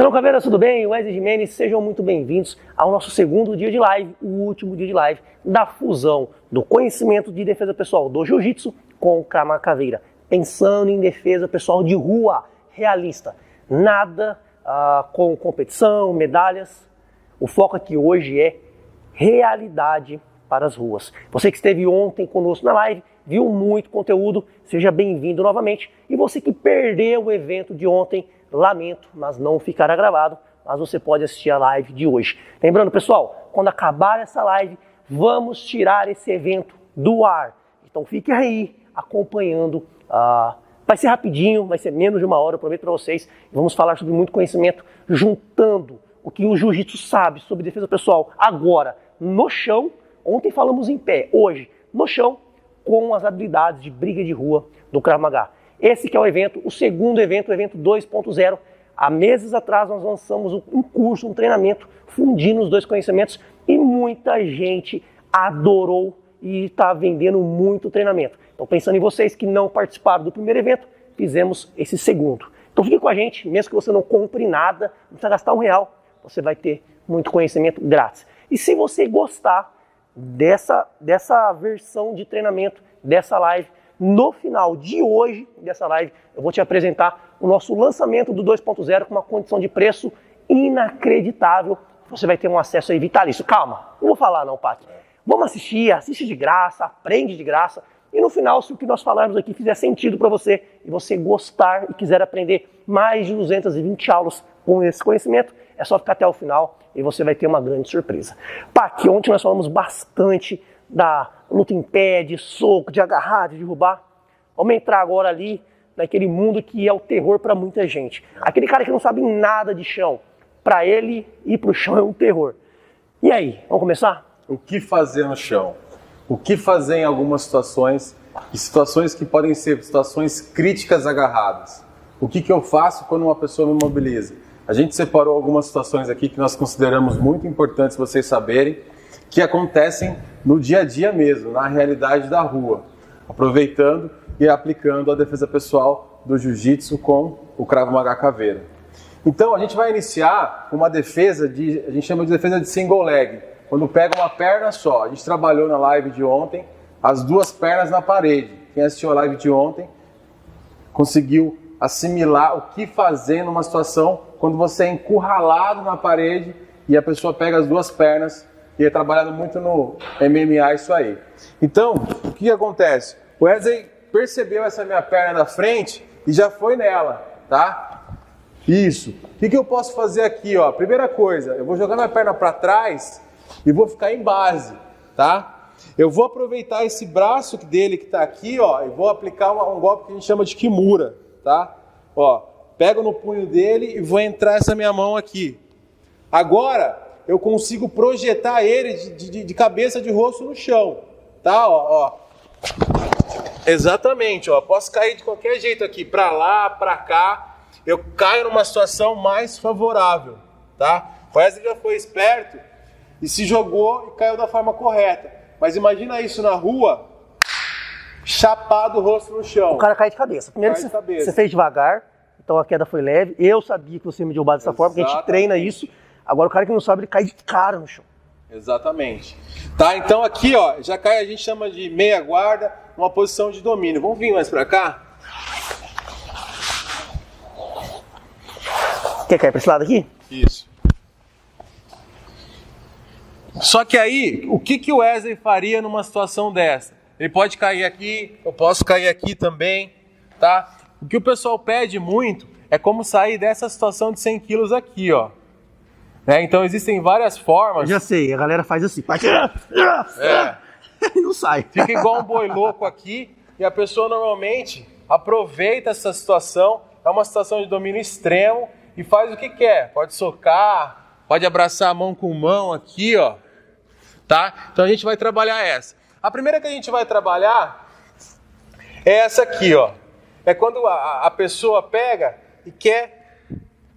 FUSÃO Caveira, tudo bem? Wesley de Menezes, sejam muito bem-vindos ao nosso segundo dia de live, o último dia de live da fusão do conhecimento de defesa pessoal do Jiu-Jitsu com o Krav Maga Caveira, pensando em defesa pessoal de rua, realista, nada com competição, medalhas. O foco aqui hoje é realidade para as ruas. Você que esteve ontem conosco na live, viu muito conteúdo, seja bem-vindo novamente. E você que perdeu o evento de ontem, lamento, mas não ficará gravado, mas você pode assistir a live de hoje. Lembrando, pessoal, quando acabar essa live, vamos tirar esse evento do ar. Então fique aí acompanhando. Vai ser rapidinho, vai ser menos de uma hora, eu prometo para vocês. Vamos falar sobre muito conhecimento, juntando o que o Jiu-Jitsu sabe sobre defesa pessoal agora no chão. Ontem falamos em pé, hoje no chão, com as habilidades de briga de rua do Krav Maga. Esse que é o evento, o segundo evento, o evento 2.0. Há meses atrás nós lançamos um curso, um treinamento, fundindo os dois conhecimentos e muita gente adorou e está vendendo muito treinamento. Então, pensando em vocês que não participaram do primeiro evento, fizemos esse segundo. Então fique com a gente, mesmo que você não compre nada, não precisa gastar R$1, você vai ter muito conhecimento grátis. E se você gostar dessa versão de treinamento, dessa live, no final de hoje, dessa live, eu vou te apresentar o nosso lançamento do 2.0 com uma condição de preço inacreditável. Você vai ter um acesso aí vitalício. Calma, não vou falar não, Paty. Vamos assistir, assiste de graça, aprende de graça. E no final, se o que nós falarmos aqui fizer sentido para você e você gostar e quiser aprender mais de 220 aulas com esse conhecimento, é só ficar até o final e você vai ter uma grande surpresa. Paty, ontem nós falamos bastante da luta em pé, de soco, de agarrar, de derrubar. Vamos entrar agora ali naquele mundo que é o terror para muita gente. Aquele cara que não sabe nada de chão. Para ele, ir para o chão é um terror. E aí, vamos começar? O que fazer no chão? O que fazer em algumas situações, situações que podem ser situações críticas agarradas? O que eu faço quando uma pessoa me mobiliza? A gente separou algumas situações aqui que nós consideramos muito importantes vocês saberem, que acontecem no dia a dia mesmo, na realidade da rua, aproveitando e aplicando a defesa pessoal do Jiu-Jitsu com o Krav Maga Caveira. Então a gente vai iniciar uma defesa de, a gente chama de defesa de single leg, quando pega uma perna só. A gente trabalhou na live de ontem as duas pernas na parede. Quem assistiu a live de ontem conseguiu assimilar o que fazer numa situação quando você é encurralado na parede e a pessoa pega as duas pernas. E é trabalhado muito no MMA isso aí. Então, o que acontece? O Wesley percebeu essa minha perna na frente e já foi nela, tá? Isso. O que eu posso fazer aqui, ó? Primeira coisa, eu vou jogar minha perna para trás e vou ficar em base, tá? Eu vou aproveitar esse braço dele que tá aqui, ó, e vou aplicar um golpe que a gente chama de kimura, tá? Ó, pego no punho dele e vou entrar essa minha mão aqui. Agora eu consigo projetar ele de cabeça de rosto no chão, tá? Ó, ó. Exatamente, ó. Posso cair de qualquer jeito aqui, para lá, para cá. Eu caio numa situação mais favorável, tá? O Wesley já foi esperto e se jogou e caiu da forma correta. Mas imagina isso na rua, chapado o rosto no chão. O cara cai de cabeça. Primeiro cai de cabeça. Você fez devagar, então a queda foi leve. Eu sabia que você me derrubava dessa forma, porque a gente treina isso. Agora o cara que não sabe, ele cai de cara no chão. Exatamente. Tá, então aqui, ó, já cai, a gente chama de meia guarda, uma posição de domínio. Vamos vir mais pra cá? Quer cair pra esse lado aqui? Isso. Só que aí, o que o Wesley faria numa situação dessa? Ele pode cair aqui, eu posso cair aqui também, tá? O que o pessoal pede muito é como sair dessa situação de 100 quilos aqui, ó. É, então existem várias formas. Eu já sei, a galera faz assim. É. Não sai. Fica igual um boi louco aqui e a pessoa normalmente aproveita essa situação, é uma situação de domínio extremo e faz o que quer. Pode socar, pode abraçar a mão com mão aqui, ó. Tá? Então a gente vai trabalhar essa. A primeira que a gente vai trabalhar é essa aqui, ó. É quando a pessoa pega e quer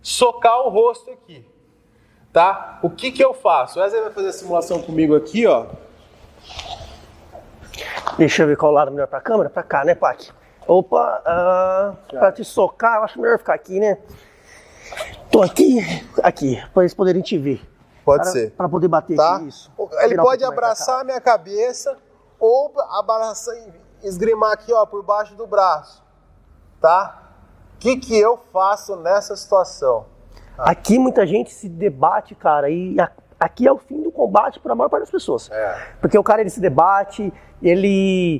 socar o rosto aqui. Tá? O que eu faço? O Wesley vai fazer a simulação comigo aqui, ó. Deixa eu ver qual lado melhor pra câmera. Pra cá, né, Paty? Opa, pra te socar, eu acho melhor ficar aqui, né? Tô aqui, pra eles poderem te ver. Pode ser. Pra poder bater, tá? Aqui, isso. Ele pode abraçar a minha cabeça ou abraçar, esgrimar aqui, ó, por baixo do braço, tá? O que que eu faço nessa situação? Tá. Aqui muita gente se debate, cara, e aqui é o fim do combate para a maior parte das pessoas. É. Porque o cara, ele se debate, ele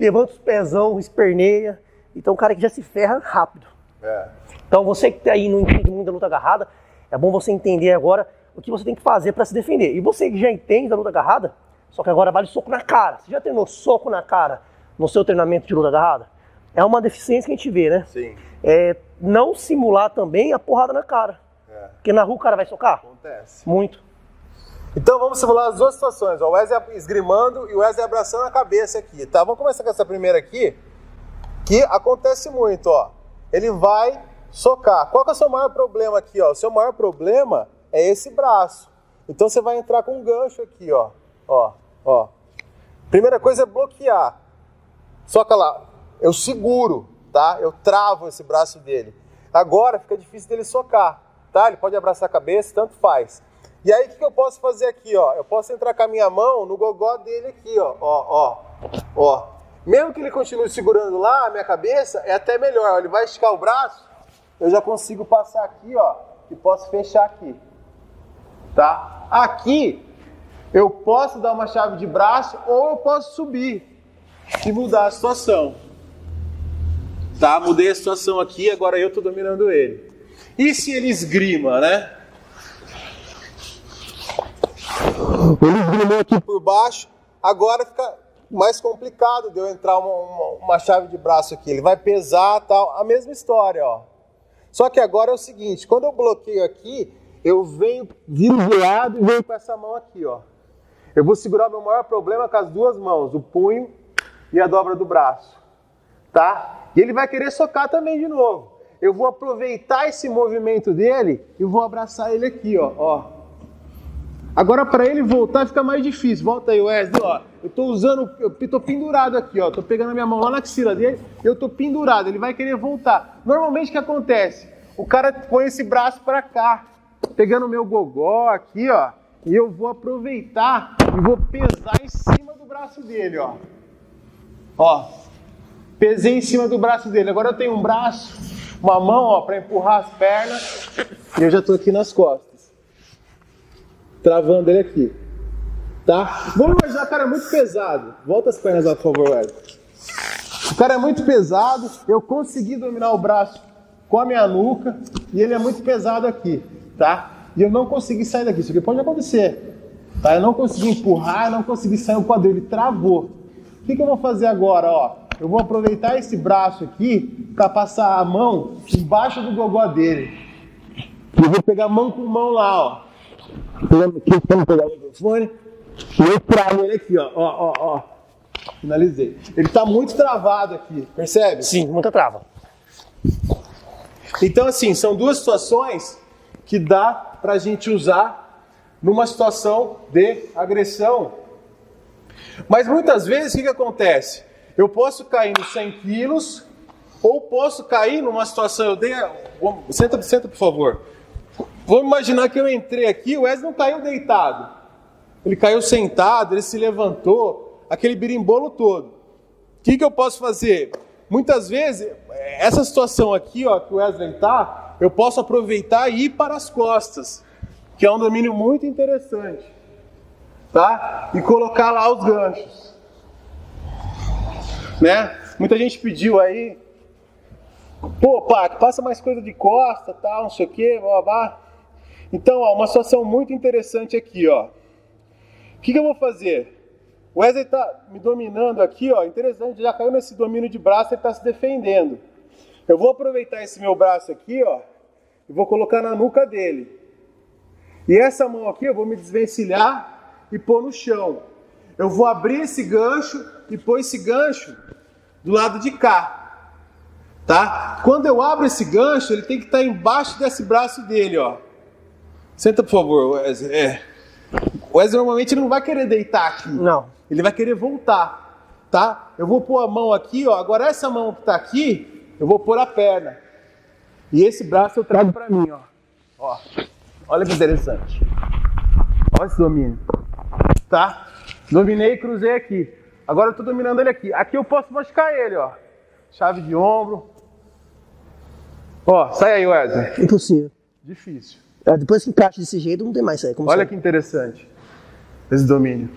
levanta os pezão, esperneia. Então o cara que já se ferra rápido. É. Então você que tá aí não entende muito da luta agarrada, é bom você entender agora o que você tem que fazer para se defender. E você que já entende da luta agarrada, só que agora vale soco na cara. Você já treinou soco na cara no seu treinamento de luta agarrada? É uma deficiência que a gente vê, né? Sim. É, não simular também a porrada na cara. É. Porque na rua o cara vai socar? Acontece. Muito. Então vamos simular as duas situações. O Wesley esgrimando e o Wesley abraçando a cabeça aqui, tá? Vamos começar com essa primeira aqui, que acontece muito, ó. Ele vai socar. Qual que é o seu maior problema aqui, ó? O seu maior problema é esse braço. Então você vai entrar com um gancho aqui, ó. Ó, ó. Primeira coisa é bloquear. Soca lá. Eu seguro, tá? Eu travo esse braço dele. Agora fica difícil dele socar, tá? Ele pode abraçar a cabeça, tanto faz. E aí o que eu posso fazer aqui, ó? Eu posso entrar com a minha mão no gogó dele aqui, ó. Ó, ó, ó. Mesmo que ele continue segurando lá a minha cabeça, é até melhor. Ele vai esticar o braço, eu já consigo passar aqui, ó, e posso fechar aqui, tá? Aqui eu posso dar uma chave de braço ou eu posso subir e mudar a situação. Tá? Mudei a situação aqui, agora eu tô dominando ele. E se ele esgrima, né? Ele esgrimou aqui por baixo, agora fica mais complicado de eu entrar uma chave de braço aqui. Ele vai pesar, tal. A mesma história, ó. Só que agora é o seguinte, quando eu bloqueio aqui, eu venho virado e venho com essa mão aqui, ó. Eu vou segurar meu maior problema com as duas mãos, o punho e a dobra do braço, tá? E ele vai querer socar também de novo. Eu vou aproveitar esse movimento dele e vou abraçar ele aqui, ó, ó. Agora, para ele voltar, fica mais difícil. Volta aí, Wesley. Ó, eu tô usando, eu tô pendurado aqui, ó. Tô pegando a minha mão lá na axila dele, eu tô pendurado. Ele vai querer voltar. Normalmente, o que acontece? O cara põe esse braço para cá, pegando o meu gogó aqui, ó. E eu vou aproveitar e vou pesar em cima do braço dele, ó. Ó, pesei em cima do braço dele. Agora eu tenho um braço, uma mão, ó, para empurrar as pernas. E eu já tô aqui nas costas, travando ele aqui, tá? Vamos imaginar, o cara é muito pesado. Volta as pernas lá, por favor, Wesley. O cara é muito pesado, eu consegui dominar o braço com a minha nuca e ele é muito pesado aqui, tá? E eu não consegui sair daqui, isso aqui pode acontecer, tá? Eu não consegui empurrar, eu não consegui sair do quadril, ele travou. O que que eu vou fazer agora, ó? Eu vou aproveitar esse braço aqui para passar a mão embaixo do gogó dele. Eu vou pegar mão com mão lá, ó. Vamos pegar o microfone e eu travo ele aqui, ó, ó, ó, ó. Finalizei. Ele tá muito travado aqui, percebe? Sim, muita trava. Então, assim, são duas situações que dá pra gente usar numa situação de agressão. Mas muitas vezes, o que que acontece? Eu posso cair nos 100 quilos ou posso cair numa situação... Eu dei... Senta, por favor. Vamos imaginar que eu entrei aqui, o Wesley não caiu deitado. Ele caiu sentado, ele se levantou, aquele birimbolo todo. O que que eu posso fazer? Muitas vezes, essa situação aqui, ó, que o Wesley está, eu posso aproveitar e ir para as costas, que é um domínio muito interessante, tá? E colocar lá os ganchos, né? Muita gente pediu aí, pô, Paco, passa mais coisa de costa, tal, não sei o que, blá, blá. Então, ó, uma situação muito interessante aqui, ó. O que que eu vou fazer? O Wesley tá me dominando aqui, ó. Interessante, já caiu nesse domínio de braço, ele tá se defendendo. Eu vou aproveitar esse meu braço aqui, ó, e vou colocar na nuca dele. E essa mão aqui eu vou me desvencilhar e pôr no chão. Eu vou abrir esse gancho e pôr esse gancho do lado de cá. Tá? Quando eu abro esse gancho, ele tem que estar embaixo desse braço dele, ó. Senta, por favor, Wesley. É. O Wesley normalmente não vai querer deitar aqui. Não. Ele vai querer voltar, tá? Eu vou pôr a mão aqui, ó. Agora essa mão que tá aqui, eu vou pôr a perna. E esse braço eu trago pra mim, ó. Ó, olha que interessante. Olha esse domínio. Tá? Dominei e cruzei aqui. Agora eu tô dominando ele aqui. Aqui eu posso machucar ele, ó. Chave de ombro. Ó, sai aí, Wesley. Impossível. Difícil. Depois que encaixa desse jeito, não tem mais sair. Olha que interessante esse domínio.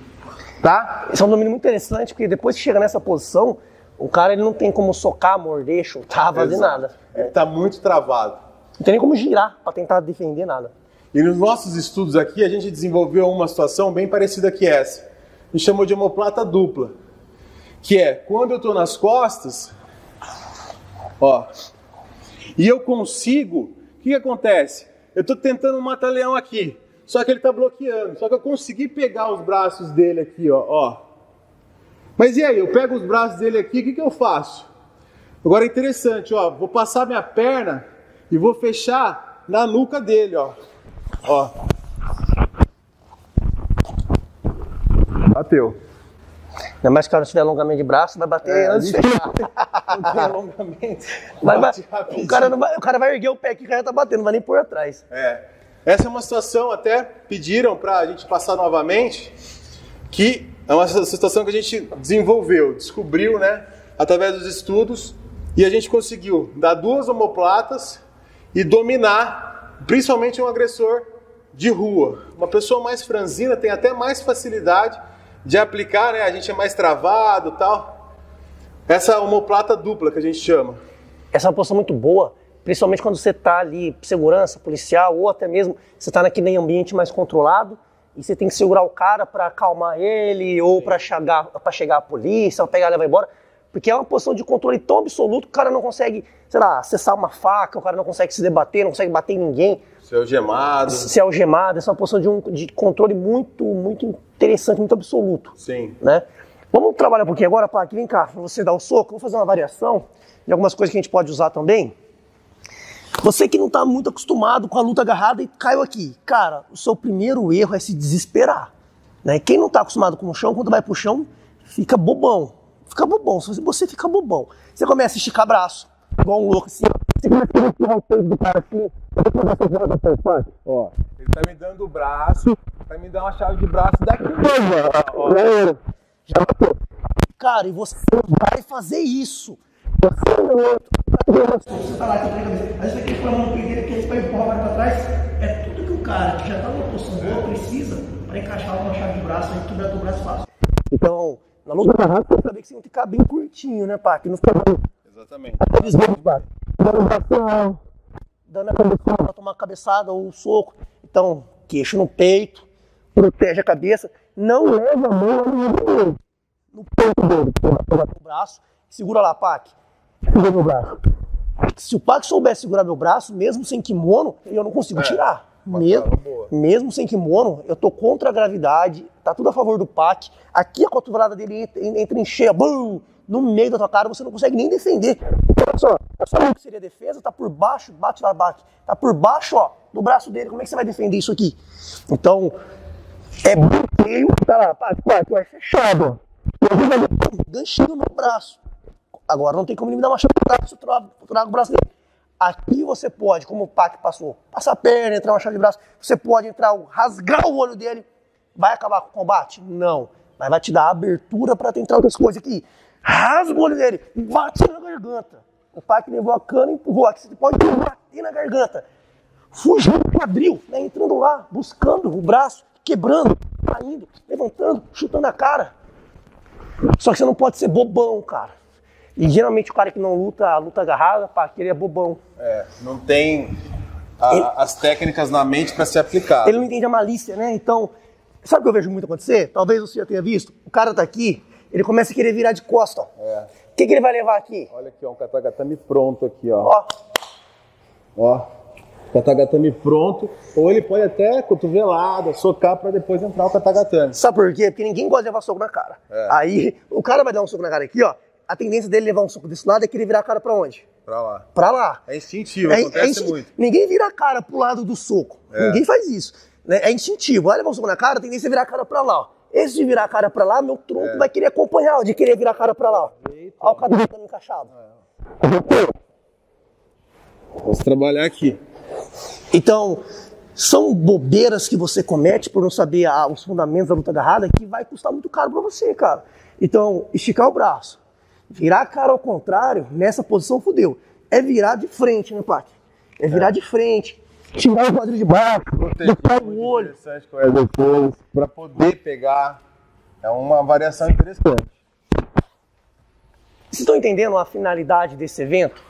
Tá? Esse é um domínio muito interessante, porque depois que chega nessa posição, o cara ele não tem como socar, morder, chutar, fazer nada. Ele tá muito travado. Não tem nem como girar para tentar defender nada. E nos nossos estudos aqui, a gente desenvolveu uma situação bem parecida que essa. A gente chamou de omoplata dupla. Que é, quando eu tô nas costas, ó, e eu consigo, o que acontece? Eu tô tentando matar leão aqui, só que ele tá bloqueando. Só que eu consegui pegar os braços dele aqui, ó, Mas e aí? Eu pego os braços dele aqui, o que que eu faço? Agora é interessante, ó. Vou passar minha perna e vou fechar na nuca dele, ó. Bateu. Ainda mais que se tiver alongamento de braço, vai bater antes de fechar. Não tem alongamento. O cara vai erguer o pé aqui, o cara já tá batendo, não vai nem por atrás. É. Essa é uma situação, até pediram pra gente passar novamente, que é uma situação que a gente desenvolveu, descobriu, né, através dos estudos, e a gente conseguiu dar duas omoplatas e dominar, principalmente um agressor de rua. Uma pessoa mais franzina tem até mais facilidade de aplicar, né? A gente é mais travado e tal. Essa omoplata dupla que a gente chama. Essa é uma posição muito boa, principalmente quando você está ali, segurança, policial, ou até mesmo você está naquele ambiente mais controlado e você tem que segurar o cara para acalmar ele, ou para chegar a polícia, ou pegar ele e vai embora. Porque é uma posição de controle tão absoluto que o cara não consegue, sei lá, acessar uma faca, o cara não consegue se debater, não consegue bater em ninguém. Ser algemado. Ser algemado, essa é uma posição de controle muito, muito interessante, muito absoluto. Sim. Né? Vamos trabalhar um pouquinho agora, Pá, aqui, vem cá, pra você dar o soco, vamos fazer uma variação de algumas coisas que a gente pode usar também. Você que não tá muito acostumado com a luta agarrada e caiu aqui. Cara, o seu primeiro erro é se desesperar. Né? Quem não tá acostumado com o chão, quando vai pro chão, fica bobão. Fica bobão, se você fica bobão, você começa a esticar braço, igual um louco assim, você começa a esticar o peito do cara assim, ó, ele tá me dando o braço, vai me dar uma chave de braço daqui, já matou. Cara, e você vai fazer isso, você não é. A gente tem que pôr a mão no primeiro, que a gente vai empurrar pra trás, é tudo que o cara que já tá numa posição boa precisa pra encaixar uma chave de braço, aí quebrar teu braço fácil. Então, na luta agarrada, você sabe que você tem que ficar bem curtinho, né, pá? Que não fica bem. Exatamente. Aqueles bons baixos. Dando a cabeçada pra tomar a cabeçada ou um soco. Então, queixo no peito, protege a cabeça. Não leva a mão no peito dele. Toma o braço. Segura lá, Pac. Segura meu braço. Se o Pac soubesse segurar meu braço, mesmo sem kimono, eu não consigo tirar. Mesmo sem kimono, eu tô contra a gravidade, tá tudo a favor do Pac. Aqui a cotovelada dele entra em cheia, bum, no meio da tua cara, você não consegue nem defender. Olha só, o que seria defesa, tá por baixo, bate lá, bate, tá por baixo, ó, do braço dele, como é que você vai defender isso aqui? Então, é bloqueio, tá lá, Pac, Pac, é fechado, ó, ganchinho no meu braço. Agora não tem como ele me dar uma chave no braço, eu trago o braço dele. Aqui você pode, como o Pac passou, passar a perna, entrar uma chave de braço, você pode entrar, rasgar o olho dele. Vai acabar com o combate? Não. Mas vai te dar abertura para tentar outras coisas aqui. Rasga o olho dele, bate na garganta. O Pac levou a cana e empurrou aqui. Você pode bater na garganta. Fugindo do quadril, né? Entrando lá, buscando o braço, quebrando, caindo, levantando, chutando a cara. Só que você não pode ser bobão, cara. E geralmente o cara que não luta, a luta agarrada, pá, que ele é bobão. É, não tem as técnicas na mente para se aplicar. Ele não entende a malícia, né? Então, sabe o que eu vejo muito acontecer? Talvez você já tenha visto. O cara tá aqui, ele começa a querer virar de costa. É. O que que ele vai levar aqui? Olha aqui, ó, um katagatame pronto aqui, ó. Ó, katagatame pronto. Ou ele pode até cotovelada, socar para depois entrar o katagatame. Sabe por quê? Porque ninguém gosta de levar soco na cara. É. Aí, o cara vai dar um soco na cara aqui, ó. A tendência dele levar um soco desse lado é que ele virar a cara pra onde? Pra lá. Pra lá. É instintivo, acontece muito. Ninguém vira a cara pro lado do soco. É. Ninguém faz isso. Né? É instintivo. Vai levar um soco na cara, a tendência é virar a cara pra lá. Ó. Esse de virar a cara pra lá, meu tronco vai querer acompanhar, ó, de querer virar a cara pra lá. Ó, ó o cadê tá encaixado. É. Posso trabalhar aqui. Então, são bobeiras que você comete por não saber os fundamentos da luta agarrada que vai custar muito caro para você, cara. Então, esticar o braço, virar a cara ao contrário, nessa posição fudeu. É virar de frente, né, Paty? É virar de frente, tirar o quadril de baixo, botar o olho. Para poder pegar, é uma variação interessante. Vocês estão entendendo a finalidade desse evento?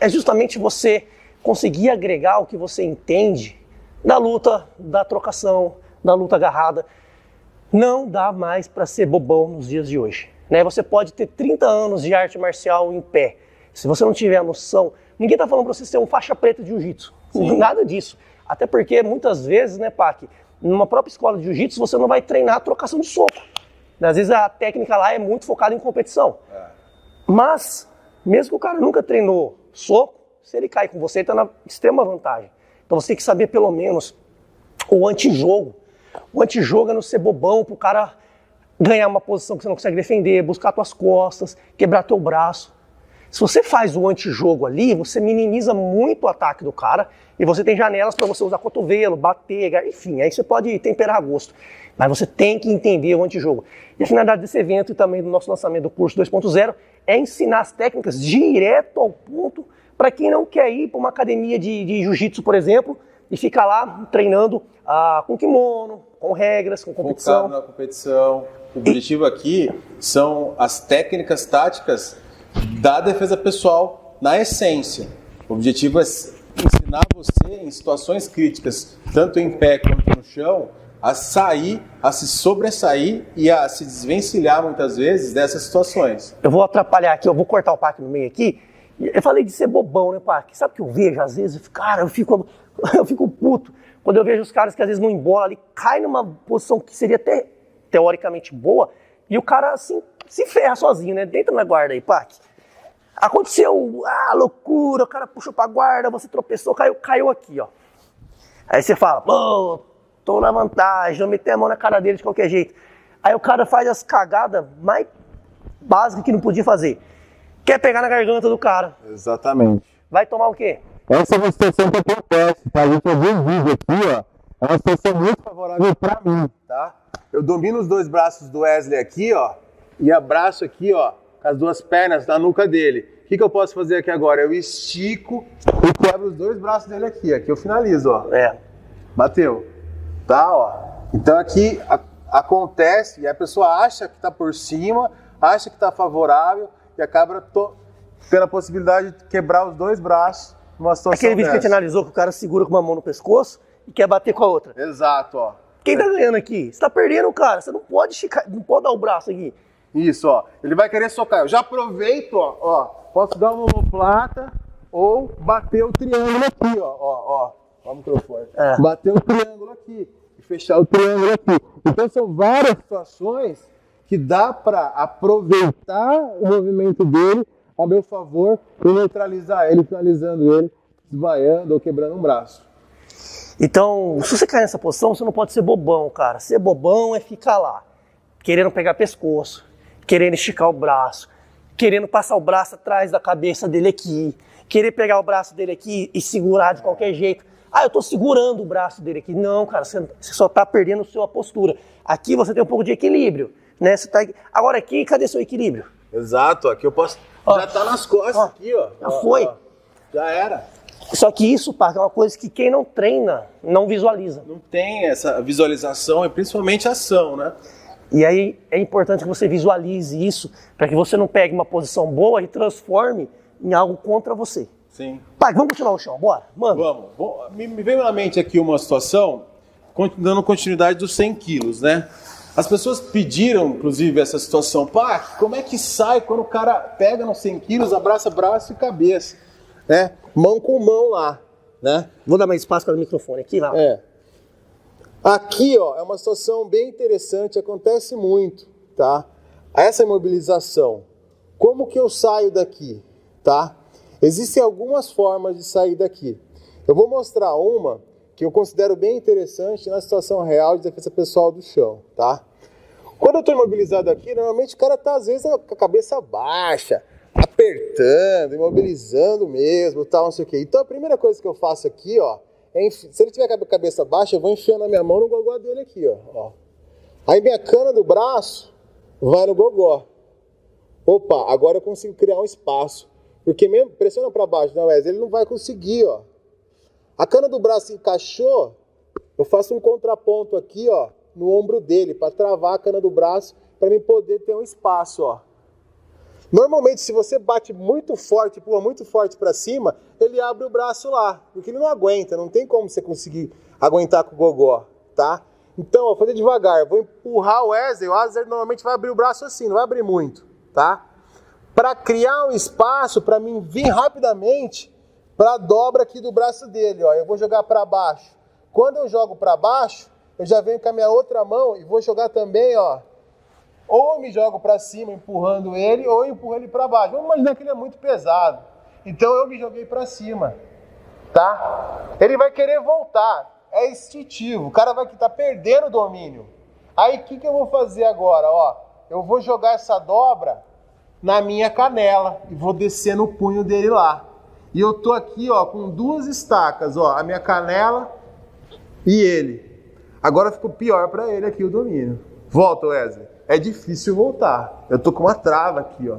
É justamente você conseguir agregar o que você entende da luta, da trocação, da luta agarrada. Não dá mais para ser bobão nos dias de hoje, né? Você pode ter 30 anos de arte marcial em pé. Se você não tiver a noção, ninguém tá falando para você ser um faixa preta de jiu-jitsu. Nada disso. Até porque muitas vezes, né, Pac, numa própria escola de jiu-jitsu você não vai treinar a trocação de soco. Às vezes a técnica lá é muito focada em competição. Mas, mesmo que o cara nunca treinou soco, se ele cai com você, ele tá na extrema vantagem. Então você tem que saber pelo menos o antijogo. O antijogo é não ser bobão pro cara ganhar uma posição que você não consegue defender, buscar tuas costas, quebrar teu braço. Se você faz o antijogo ali, você minimiza muito o ataque do cara e você tem janelas para você usar cotovelo, bater, enfim, aí você pode temperar a gosto. Mas você tem que entender o antijogo. E a finalidade desse evento e também do nosso lançamento do curso 2.0 é ensinar as técnicas direto ao ponto para quem não quer ir para uma academia de jiu-jitsu, por exemplo, e ficar lá treinando com kimono, com regras, com competição. Focado na competição. O objetivo aqui são as técnicas táticas da defesa pessoal na essência. O objetivo é ensinar você em situações críticas, tanto em pé quanto no chão, a sair, a se sobressair e a se desvencilhar muitas vezes dessas situações. Eu vou atrapalhar aqui, eu vou cortar o Pac no meio aqui. Eu falei de ser bobão, né, Pac? Sabe o que eu vejo? Às vezes, cara, eu fico puto quando eu vejo os caras que às vezes não embolam ali, caem numa posição que seria até teoricamente boa e o cara assim se ferra sozinho, né? Deita na guarda aí, Pac. Aconteceu, loucura, o cara puxou pra guarda, você tropeçou, caiu aqui, ó. Aí você fala, pô, tô na vantagem, eu meti a mão na cara dele de qualquer jeito. Aí o cara faz as cagadas mais básicas que não podia fazer. Quer pegar na garganta do cara. Exatamente. Vai tomar o quê? Essa é uma situação que acontece, tá? Eu tô vendo o vídeo aqui, ó. É uma situação muito favorável pra mim, tá? Eu domino os dois braços do Wesley aqui, ó. E abraço aqui, ó. Com as duas pernas na nuca dele. O que, que eu posso fazer aqui agora? Eu estico e quebro os dois braços dele aqui. Aqui eu finalizo, ó. É. Bateu. Tá, ó. Então aqui acontece e a pessoa acha que tá por cima, acha que tá favorável. E acaba tendo a possibilidade de quebrar os dois braços numa situação dessa. Aquele vídeo que a gente analisou que o cara segura com uma mão no pescoço e quer bater com a outra. Exato, ó. Quem tá ganhando aqui? Você tá perdendo, cara. Você não pode esticar, não pode dar o braço aqui. Isso, ó. Ele vai querer socar. Eu já aproveito, ó. Posso dar uma omoplata ou bater o triângulo aqui, ó. Ó o microfone. É. Bater o triângulo aqui e fechar o triângulo aqui. Então são várias situações que dá para aproveitar o movimento dele a meu favor e neutralizar ele, finalizando ele, desmaiando ou quebrando um braço. Então, se você cair nessa posição, você não pode ser bobão, cara. Ser bobão é ficar lá, querendo pegar pescoço, querendo esticar o braço, querendo passar o braço atrás da cabeça dele aqui, querer pegar o braço dele aqui e segurar de qualquer jeito. Ah, eu tô segurando o braço dele aqui. Não, cara, você só tá perdendo a sua postura. Aqui você tem um pouco de equilíbrio. Né? Tá... Agora aqui, cadê seu equilíbrio? Exato, aqui eu posso... Ó, já tá nas costas aqui, ó. Já foi. Já era. Só que isso, Pac, é uma coisa que quem não treina, não visualiza. Não tem essa visualização e principalmente ação, né? E aí é importante que você visualize isso, para que você não pegue uma posição boa e transforme em algo contra você. Sim. Pac, vamos continuar o chão, bora? Mano. Vamos. Me veio na mente aqui uma situação, dando continuidade dos 100 quilos, né? As pessoas pediram, inclusive, essa situação. Pá, como é que sai quando o cara pega nos 100 quilos, abraça braço e cabeça? Né? Mão com mão lá. Né? Vou dar mais espaço para o microfone aqui. Lá. É. Aqui ó, é uma situação bem interessante, acontece muito. Tá? Essa imobilização. Como que eu saio daqui? Tá? Existem algumas formas de sair daqui. Eu vou mostrar uma que eu considero bem interessante na situação real de defesa pessoal do chão. Tá? Quando eu estou imobilizado aqui, normalmente o cara está, às vezes, com a cabeça baixa, apertando, imobilizando mesmo, tal, não sei o quê. Então, a primeira coisa que eu faço aqui, ó, Se ele tiver com a cabeça baixa, eu vou enfiando a minha mão no gogó dele aqui, ó. Aí minha cana do braço vai no gogó. Opa, agora eu consigo criar um espaço. Porque mesmo pressiona para baixo, né, Wesley? Ele não vai conseguir, ó. A cana do braço encaixou, eu faço um contraponto aqui, ó, no ombro dele, para travar a cana do braço, para mim poder ter um espaço, ó. Normalmente, se você bate muito forte, pula muito forte para cima, ele abre o braço lá, porque ele não aguenta, não tem como você conseguir aguentar com o gogó, tá? Então, ó, vou fazer devagar, vou empurrar o Wesley normalmente vai abrir o braço assim, não vai abrir muito, tá? Para criar um espaço, para mim vir rapidamente para a dobra aqui do braço dele, ó, eu vou jogar para baixo. Quando eu jogo para baixo, eu já venho com a minha outra mão e vou jogar também, ó. Ou eu me jogo para cima empurrando ele, ou eu empurro ele para baixo. Vamos imaginar que ele é muito pesado. Então eu me joguei para cima, tá? Ele vai querer voltar. É instintivo. O cara vai que tá perdendo o domínio. Aí o que eu vou fazer agora? Ó, eu vou jogar essa dobra na minha canela e vou descer no punho dele lá. E eu tô aqui, ó, com duas estacas, ó, a minha canela e ele. Agora ficou pior para ele aqui o domínio. Volta, Wesley. É difícil voltar. Eu tô com uma trava aqui, ó.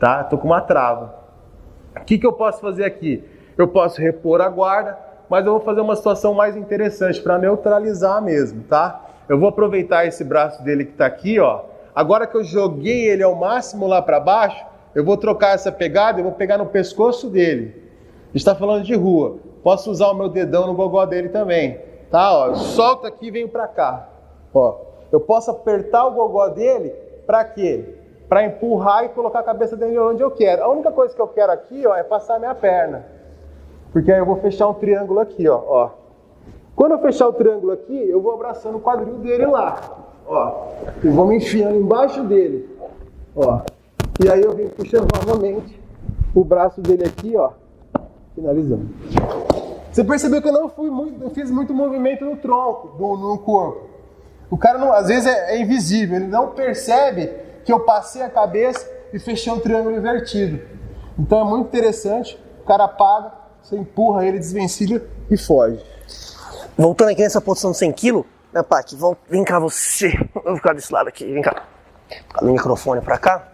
Tá? Tô com uma trava. O que eu posso fazer aqui? Eu posso repor a guarda, mas eu vou fazer uma situação mais interessante para neutralizar mesmo, tá? Eu vou aproveitar esse braço dele que tá aqui, ó. Agora que eu joguei ele ao máximo lá para baixo, eu vou trocar essa pegada, eu vou pegar no pescoço dele. A gente tá falando de rua. Posso usar o meu dedão no gogó dele também, tá? Ó, solta aqui e venho para cá, ó. Eu posso apertar o gogó dele para quê? Para empurrar e colocar a cabeça dele onde eu quero. A única coisa que eu quero aqui, ó, é passar a minha perna. Porque aí eu vou fechar um triângulo aqui, ó, ó. Quando eu fechar o triângulo aqui, eu vou abraçando o quadril dele lá, ó. E vou me enfiando embaixo dele, ó. E aí eu venho puxando novamente o braço dele aqui, ó. Finalizando. Você percebeu que eu não fiz muito movimento no tronco, no corpo. O cara, não, às vezes, é invisível. Ele não percebe que eu passei a cabeça e fechei um triângulo invertido. Então, é muito interessante. O cara apaga, você empurra ele, desvencilha e foge. Voltando aqui nessa posição de 100 kg, né, Paty? Vem cá você. Eu vou ficar desse lado aqui. Vem cá. Coloca o microfone pra cá.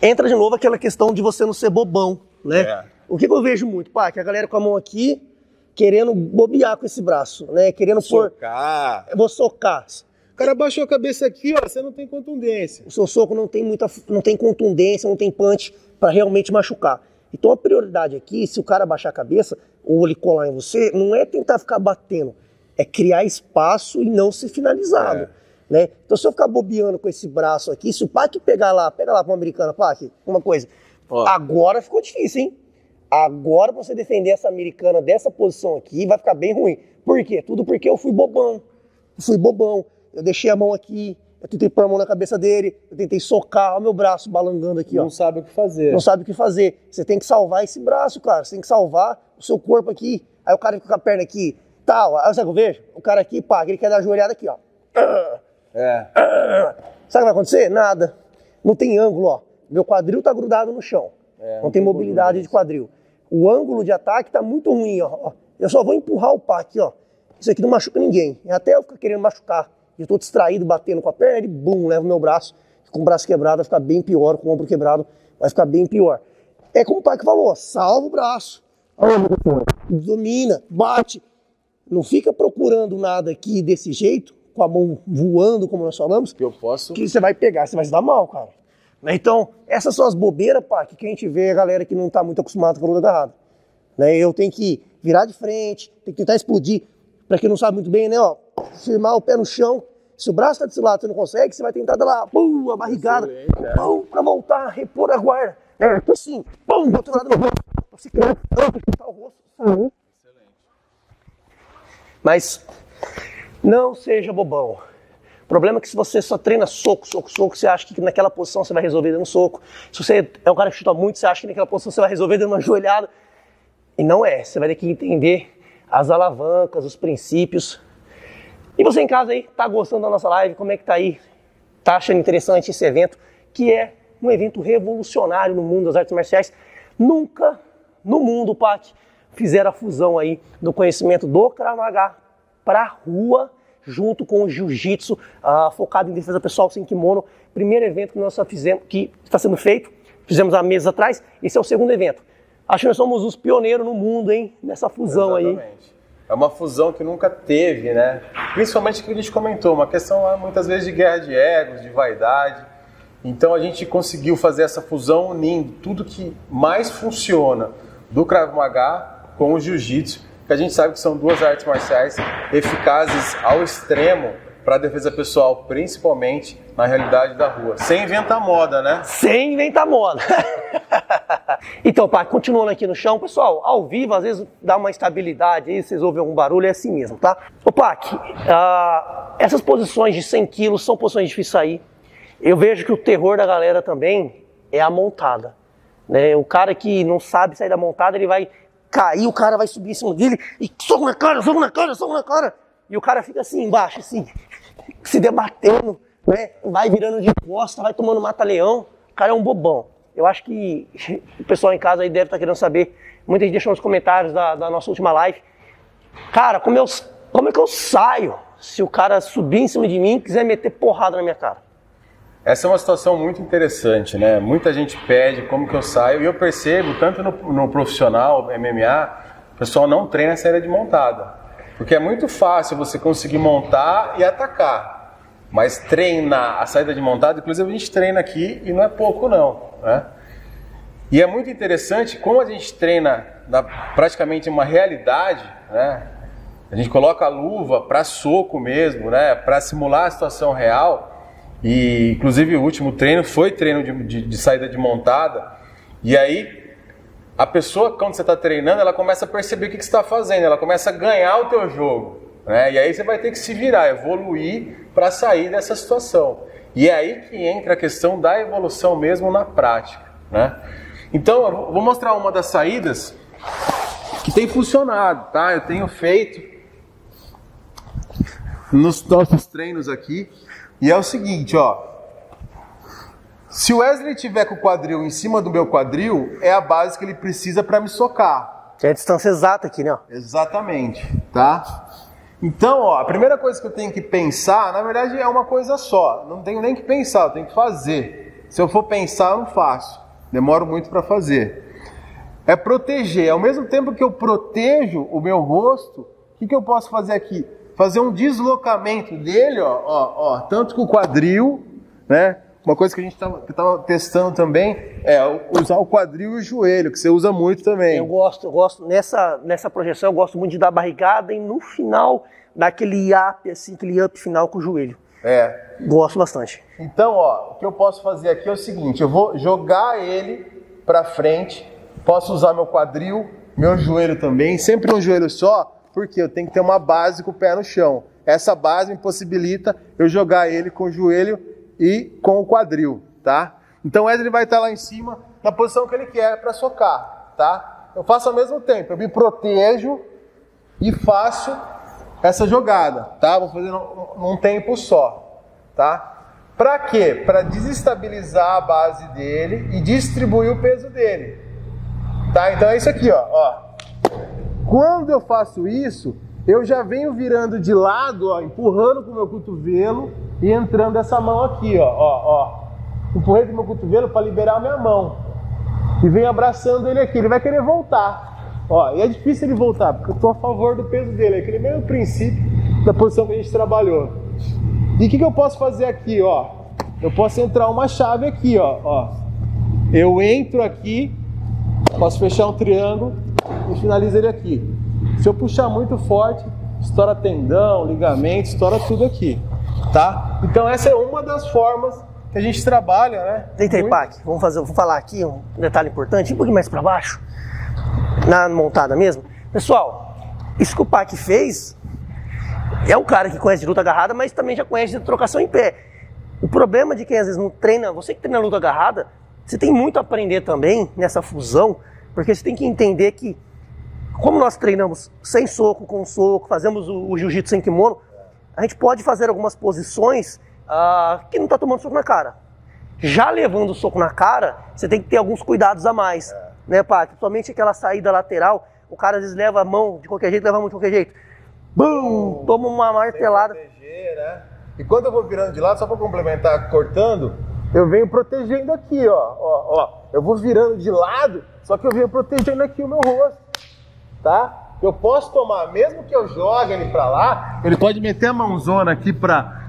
Entra de novo aquela questão de você não ser bobão, né? É. O que eu vejo muito, Paty? A galera com a mão aqui, querendo bobear com esse braço, né? Querendo socar. Eu vou socar. O cara baixou a cabeça aqui, ó, você não tem contundência. O seu soco não tem muita, não tem contundência, não tem punch para realmente machucar. Então a prioridade aqui, se o cara baixar a cabeça ou ele colar em você, não é tentar ficar batendo, é criar espaço e não ser finalizado, né? Então se eu ficar bobeando com esse braço aqui, se o Pac pega lá para uma americana, Pac, uma coisa. Ó. Agora ficou difícil, hein? Agora você defender essa americana dessa posição aqui vai ficar bem ruim. Por quê? Tudo porque eu fui bobão. Eu deixei a mão aqui, eu tentei pôr a mão na cabeça dele, eu tentei socar o meu braço balangando aqui, ó. Não sabe o que fazer. Não sabe o que fazer. Você tem que salvar esse braço, cara. Você tem que salvar o seu corpo aqui. Aí o cara fica com a perna aqui, tal. Aí sabe o que eu vejo? O cara aqui, pá, ele quer dar a joelhada aqui, ó. É. Sabe o que vai acontecer? Nada. Não tem ângulo, ó. Meu quadril tá grudado no chão. É, não tem mobilidade de quadril. O ângulo de ataque tá muito ruim, ó. Eu só vou empurrar o pá aqui, ó. Isso aqui não machuca ninguém. Até eu ficar querendo machucar. Eu tô distraído, batendo com a perna, ele, bum, leva o meu braço. Com o braço quebrado vai ficar bem pior, com o ombro quebrado vai ficar bem pior. É como o pai que falou, salva o braço. Domina, bate. Não fica procurando nada aqui desse jeito, com a mão voando, como nós falamos. Que eu posso... Que você vai pegar, você vai se dar mal, cara. Então, essas são as bobeiras, pá, que a gente vê a galera que não tá muito acostumada com o lugar agarrado. Né? Eu tenho que virar de frente, tenho que tentar explodir. Pra quem não sabe muito bem, né, ó, firmar o pé no chão. Se o braço tá desse lado e você não consegue, você vai tentar dar lá, pum, a barrigada, pum, pra voltar, repor a guarda. É, assim, pum, do outro lado no rosto, se canta, chutar o rosto. Mas, não seja bobão. O problema é que se você só treina soco, soco, soco, você acha que naquela posição você vai resolver dando um soco. Se você é um cara que chuta muito, você acha que naquela posição você vai resolver dando uma joelhada. E não é. Você vai ter que entender as alavancas, os princípios. E você em casa aí, tá gostando da nossa live? Como é que tá aí? Tá achando interessante esse evento? Que é um evento revolucionário no mundo das artes marciais. Nunca no mundo, Paty, fizeram a fusão aí do conhecimento do Krav Maga para a rua, junto com o jiu-jitsu, focado em defesa pessoal sem kimono. Primeiro evento que nós fizemos, que está sendo feito, fizemos há meses atrás, esse é o segundo evento. Acho que nós somos os pioneiros no mundo, hein, nessa fusão. Exatamente. Aí. É uma fusão que nunca teve, né? Principalmente o que a gente comentou, uma questão muitas vezes de guerra de egos, de vaidade. Então a gente conseguiu fazer essa fusão unindo tudo que mais funciona do Krav Maga com o jiu-jitsu, que a gente sabe que são duas artes marciais eficazes ao extremo para a defesa pessoal, principalmente na realidade da rua. Sem inventar moda, né? Sem inventar moda. Então, pá, continuando aqui no chão, pessoal, ao vivo às vezes dá uma instabilidade, aí vocês ouvem algum barulho, é assim mesmo, tá? Ô, Pac, essas posições de 100 quilos são posições difíceis de sair. Eu vejo que o terror da galera também é a montada, né? O cara que não sabe sair da montada, ele vai cair, o cara vai subir em cima dele e soco na cara, soco na cara, soco na cara. E o cara fica assim embaixo, assim, se debatendo, né? Vai virando de costa, vai tomando mata-leão. O cara é um bobão. Eu acho que o pessoal em casa aí deve estar querendo saber. Muita gente deixou nos comentários da nossa última live. Cara, como é que eu saio se o cara subir em cima de mim e quiser meter porrada na minha cara? Essa é uma situação muito interessante, né? Muita gente pede como que eu saio. E eu percebo, tanto no profissional, MMA, o pessoal não treina a saída de montada. Porque é muito fácil você conseguir montar e atacar. Mas treinar a saída de montada, inclusive a gente treina aqui e não é pouco não, né? E é muito interessante como a gente treina praticamente uma realidade, né? A gente coloca a luva para soco mesmo, né? Para simular a situação real. E inclusive o último treino foi treino de saída de montada. E aí a pessoa, quando você está treinando, ela começa a perceber o que você está fazendo. Ela começa a ganhar o teu jogo, né? E aí você vai ter que se virar, evoluir para sair dessa situação. E é aí que entra a questão da evolução mesmo na prática, né? Então, eu vou mostrar uma das saídas que tem funcionado, tá? Eu tenho feito nos nossos treinos aqui. E é o seguinte, ó. Se o Wesley tiver com o quadril em cima do meu quadril, é a base que ele precisa para me socar. É a distância exata aqui, né? Exatamente, tá? Então, ó, a primeira coisa que eu tenho que pensar, na verdade, é uma coisa só. Não tenho nem que pensar, eu tenho que fazer. Se eu for pensar, eu não faço. Demoro muito para fazer. É proteger. Ao mesmo tempo que eu protejo o meu rosto, o que eu posso fazer aqui? Fazer um deslocamento dele, ó, tanto com o quadril, né? Uma coisa que a gente estava testando também é usar o quadril e o joelho, que você usa muito também. Eu gosto nessa projeção, eu gosto muito de dar barrigada e no final, dar aquele up, assim, aquele up final com o joelho. É. Gosto bastante. Então, ó, o que eu posso fazer aqui é o seguinte, eu vou jogar ele para frente, posso usar meu quadril, meu joelho também, sempre um joelho só, porque eu tenho que ter uma base com o pé no chão. Essa base me possibilita eu jogar ele com o joelho e com o quadril, tá? Então o Wesley vai estar lá em cima, na posição que ele quer, para socar, tá? Eu faço ao mesmo tempo, eu me protejo e faço essa jogada, tá? Vou fazer num tempo só, tá? Pra quê? Pra desestabilizar a base dele e distribuir o peso dele, tá? Então é isso aqui, ó. Quando eu faço isso, eu já venho virando de lado, ó, empurrando com o meu cotovelo, e entrando essa mão aqui, ó. Empurrei com meu cotovelo para liberar a minha mão. E venho abraçando ele aqui. Ele vai querer voltar. Ó, e é difícil ele voltar, porque eu estou a favor do peso dele. É aquele mesmo princípio da posição que a gente trabalhou. E o que eu posso fazer aqui, ó? Eu posso entrar uma chave aqui, ó. Eu entro aqui, posso fechar um triângulo e finalizo ele aqui. Se eu puxar muito forte, estoura tendão, ligamento, estoura tudo aqui. Tá? Então essa é uma das formas que a gente trabalha, né? Muito... Pac, vou falar aqui um detalhe importante, um pouquinho mais para baixo, na montada mesmo. Pessoal, isso que o Pac fez, é um cara que conhece de luta agarrada, mas também já conhece de trocação em pé. O problema de quem às vezes não treina, você que treina luta agarrada, você tem muito a aprender também nessa fusão, porque você tem que entender que, como nós treinamos sem soco, com soco, fazemos o jiu-jitsu sem kimono, a gente pode fazer algumas posições que não está tomando soco na cara. Já levando o soco na cara, você tem que ter alguns cuidados a mais, né, Pac? Principalmente aquela saída lateral, O cara às vezes leva a mão de qualquer jeito, BUM! Toma uma martelada. Proteger, né? E quando eu vou virando de lado, só para complementar, cortando, eu venho protegendo aqui, ó. Eu vou virando de lado, só que eu venho protegendo aqui o meu rosto, tá? Eu posso tomar, mesmo que eu jogue ele pra lá, ele pode meter a mãozona aqui pra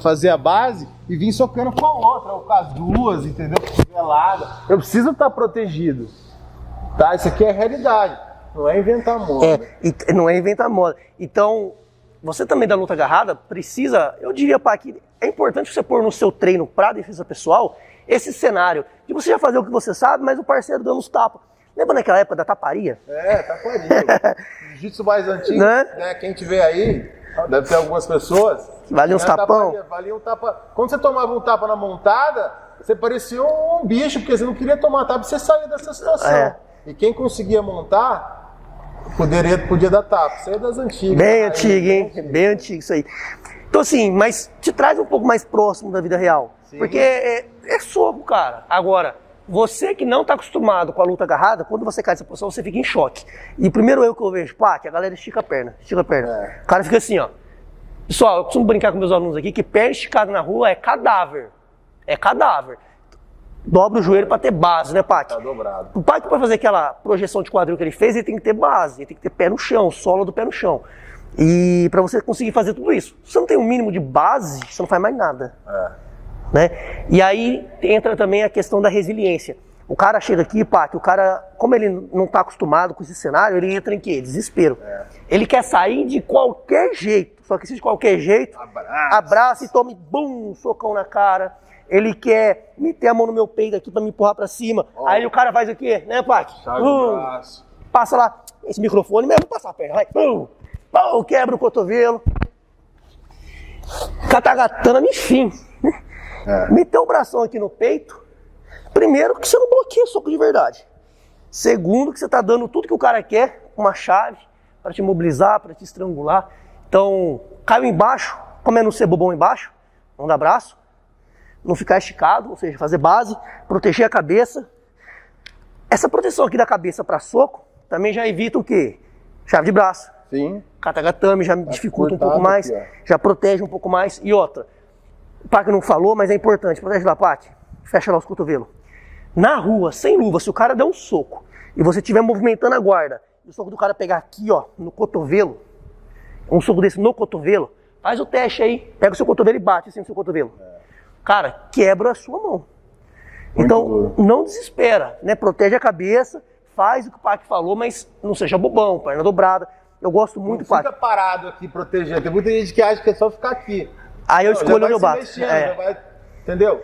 fazer a base e vir socando com a outra, ou com as duas, entendeu? Velada. Eu preciso estar protegido, tá? Isso aqui é realidade, não é inventar moda. É, não é inventar moda. Então, você também da luta agarrada precisa, eu diria, pá, que é importante você pôr no seu treino pra defesa pessoal esse cenário de você já fazer o que você sabe, mas o parceiro dando os tapas. Lembra naquela época da taparia? É, taparia. Jiu-jitsu mais antigo, né? Quem tiver aí, deve ter algumas pessoas. Valia uns tapão. Valia um tapa. Quando você tomava um tapa na montada, você parecia um bicho, porque você não queria tomar tapa, você saía dessa situação. É. E quem conseguia montar, podia dar tapa. Isso aí é das antigas. Bem antigo, hein? Bem antigo isso aí. Então assim, mas te traz um pouco mais próximo da vida real. Sim. Porque é soco, cara. Agora, você que não está acostumado com a luta agarrada, quando você cai dessa posição, você fica em choque. E o primeiro erro que eu vejo, pá, que a galera estica a perna, O cara fica assim, ó. Pessoal, eu costumo brincar com meus alunos aqui, que perna esticada na rua é cadáver. É cadáver. Dobra o joelho para ter base, né, Paty? Tá dobrado. O Paty, para fazer aquela projeção de quadril que ele fez, ele tem que ter base, ele tem que ter pé no chão, sola do pé no chão. E para você conseguir fazer tudo isso, se você não tem um mínimo de base, você não faz mais nada. É. Né? E aí entra também a questão da resiliência. O cara chega aqui, pá, que o cara, como ele não está acostumado com esse cenário, ele entra em quê? Desespero. É. Ele quer sair de qualquer jeito, só que se de qualquer jeito, abraça e tome, bum, um socão na cara. Ele quer meter a mão no meu peito aqui para me empurrar para cima. Oh. Aí o cara faz o quê? Né, Paty? Passa lá, esse microfone mesmo, passa a perna, vai, pum, pum, quebra o cotovelo. Katagatana, enfim. É. Meteu o bração aqui no peito. Primeiro que você não bloqueia o soco de verdade. Segundo que você está dando tudo que o cara quer, uma chave para te imobilizar, para te estrangular. Então, caiu embaixo, como é não ser bobão embaixo, não dar braço, não ficar esticado, ou seja, fazer base, proteger a cabeça. Essa proteção aqui da cabeça para soco também já evita o quê? Chave de braço. Sim. Katagatame já dificulta um pouco mais, já protege um pouco mais. E outra, o Paty não falou, mas é importante. Protege lá, Paty. Fecha lá os cotovelos. Na rua, sem luva, se o cara der um soco e você estiver movimentando a guarda, e o soco do cara pegar aqui, ó, no cotovelo, um soco desse no cotovelo, faz o teste aí. Pega o seu cotovelo e bate assim no seu cotovelo. Cara, quebra a sua mão. Então, não desespera, né? Protege a cabeça, faz o que o Paty falou, mas não seja bobão, perna dobrada. Eu gosto muito, Paty. Não fica parado aqui, protegendo. Tem muita gente que acha que é só ficar aqui. Aí eu escolho onde eu bato. Entendeu?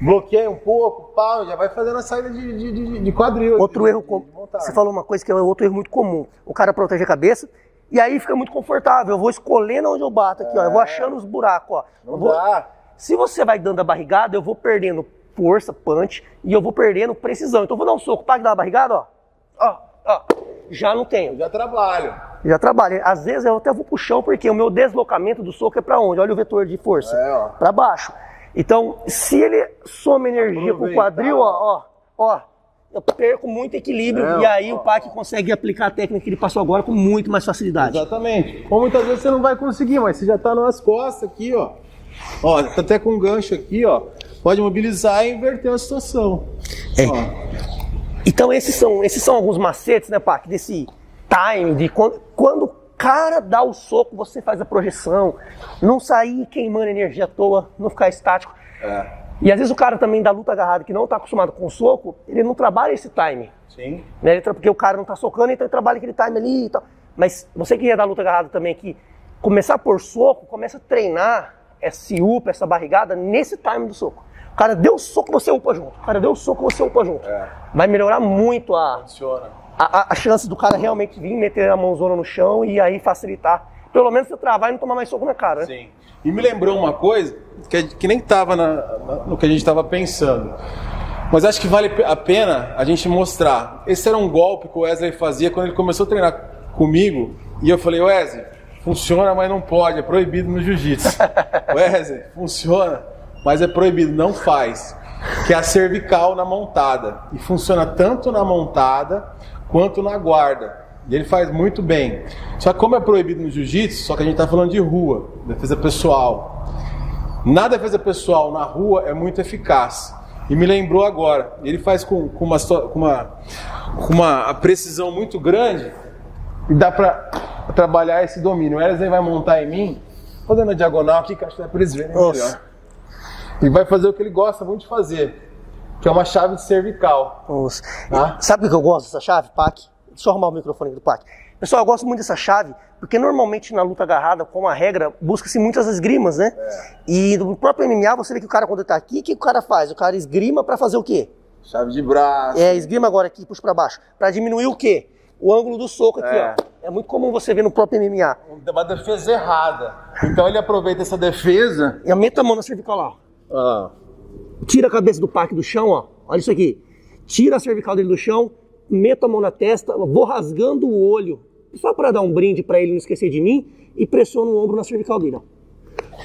Bloqueia um pouco, pau, já vai fazendo a saída de quadril. Outro erro comum. Você falou uma coisa que é outro erro muito comum. O cara protege a cabeça e aí fica muito confortável. Eu vou escolhendo onde eu bato aqui, ó. Eu vou achando os buracos, ó. Não dá. Se você vai dando a barrigada, eu vou perdendo força, punch, e eu vou perdendo precisão. Então eu vou dar um soco, para dar a barrigada, ó. Ó. Já não tenho. Eu já trabalho. Às vezes eu até vou pro chão, porque o meu deslocamento do soco é pra onde? Olha o vetor de força. Ó. Pra baixo. Então, se ele soma energia com o quadril, ó, eu perco muito equilíbrio. E aí o Paty consegue aplicar a técnica que ele passou agora com muito mais facilidade. Exatamente. Ou muitas vezes você não vai conseguir, mas você já tá nas costas aqui, ó. Ó, tá até com um gancho aqui, ó. Pode mobilizar e inverter a situação. É. Ó. Então esses são alguns macetes, né, Paty, desse time, de quando o cara dá o soco, você faz a projeção, não sair queimando energia à toa, não ficar estático. E às vezes o cara também da luta agarrada, que não está acostumado com o soco, ele não trabalha esse time. Sim. Né, porque o cara não está socando, então ele trabalha aquele time ali e tal. Mas você que é da luta agarrada também, que começar por soco, começa a treinar esse upa, essa barrigada, nesse time do soco. O cara deu o soco, você upa junto. O cara deu o soco, você upa junto. Vai melhorar muito a chance do cara realmente vir, meter a mãozona no chão e aí facilitar. Pelo menos você travar e não tomar mais soco na cara, né? Sim. E me lembrou uma coisa que nem estava no que a gente estava pensando. Mas acho que vale a pena a gente mostrar. Esse era um golpe que o Wesley fazia quando ele começou a treinar comigo. E eu falei, Wesley, funciona, mas não pode. É proibido no jiu-jitsu. Wesley, funciona, mas é proibido, não faz, que é a cervical na montada. E funciona tanto na montada quanto na guarda. E ele faz muito bem. Só que como é proibido no jiu-jitsu, só que a gente está falando de rua, defesa pessoal. Na defesa pessoal, na rua, é muito eficaz. E me lembrou agora. Ele faz com uma precisão muito grande e dá para trabalhar esse domínio. O Wesley vai montar em mim, fazendo a diagonal aqui, que acho que dá para eles verem melhor. E vai fazer o que ele gosta muito de fazer, que é uma chave de cervical. Tá? Sabe o que eu gosto dessa chave, Pac? Deixa eu arrumar o microfone do Pac. Pessoal, eu gosto muito dessa chave, porque normalmente na luta agarrada, como a regra, busca-se muitas esgrimas, né? É. E no próprio MMA, você vê que o cara, quando ele tá aqui, o que o cara faz? O cara esgrima para fazer o quê? Chave de braço. É, esgrima agora aqui, puxa para baixo. Para diminuir o quê? O ângulo do soco aqui, ó. É muito comum você ver no próprio MMA. Uma defesa errada. Então ele aproveita essa defesa... E aumenta a mão na cervical lá, ó. Tira a cabeça do Pac do chão, ó. Olha isso aqui. Tira a cervical dele do chão, meto a mão na testa, vou rasgando o olho. Só para dar um brinde para ele não esquecer de mim, e pressiono o ombro na cervical dele, ó.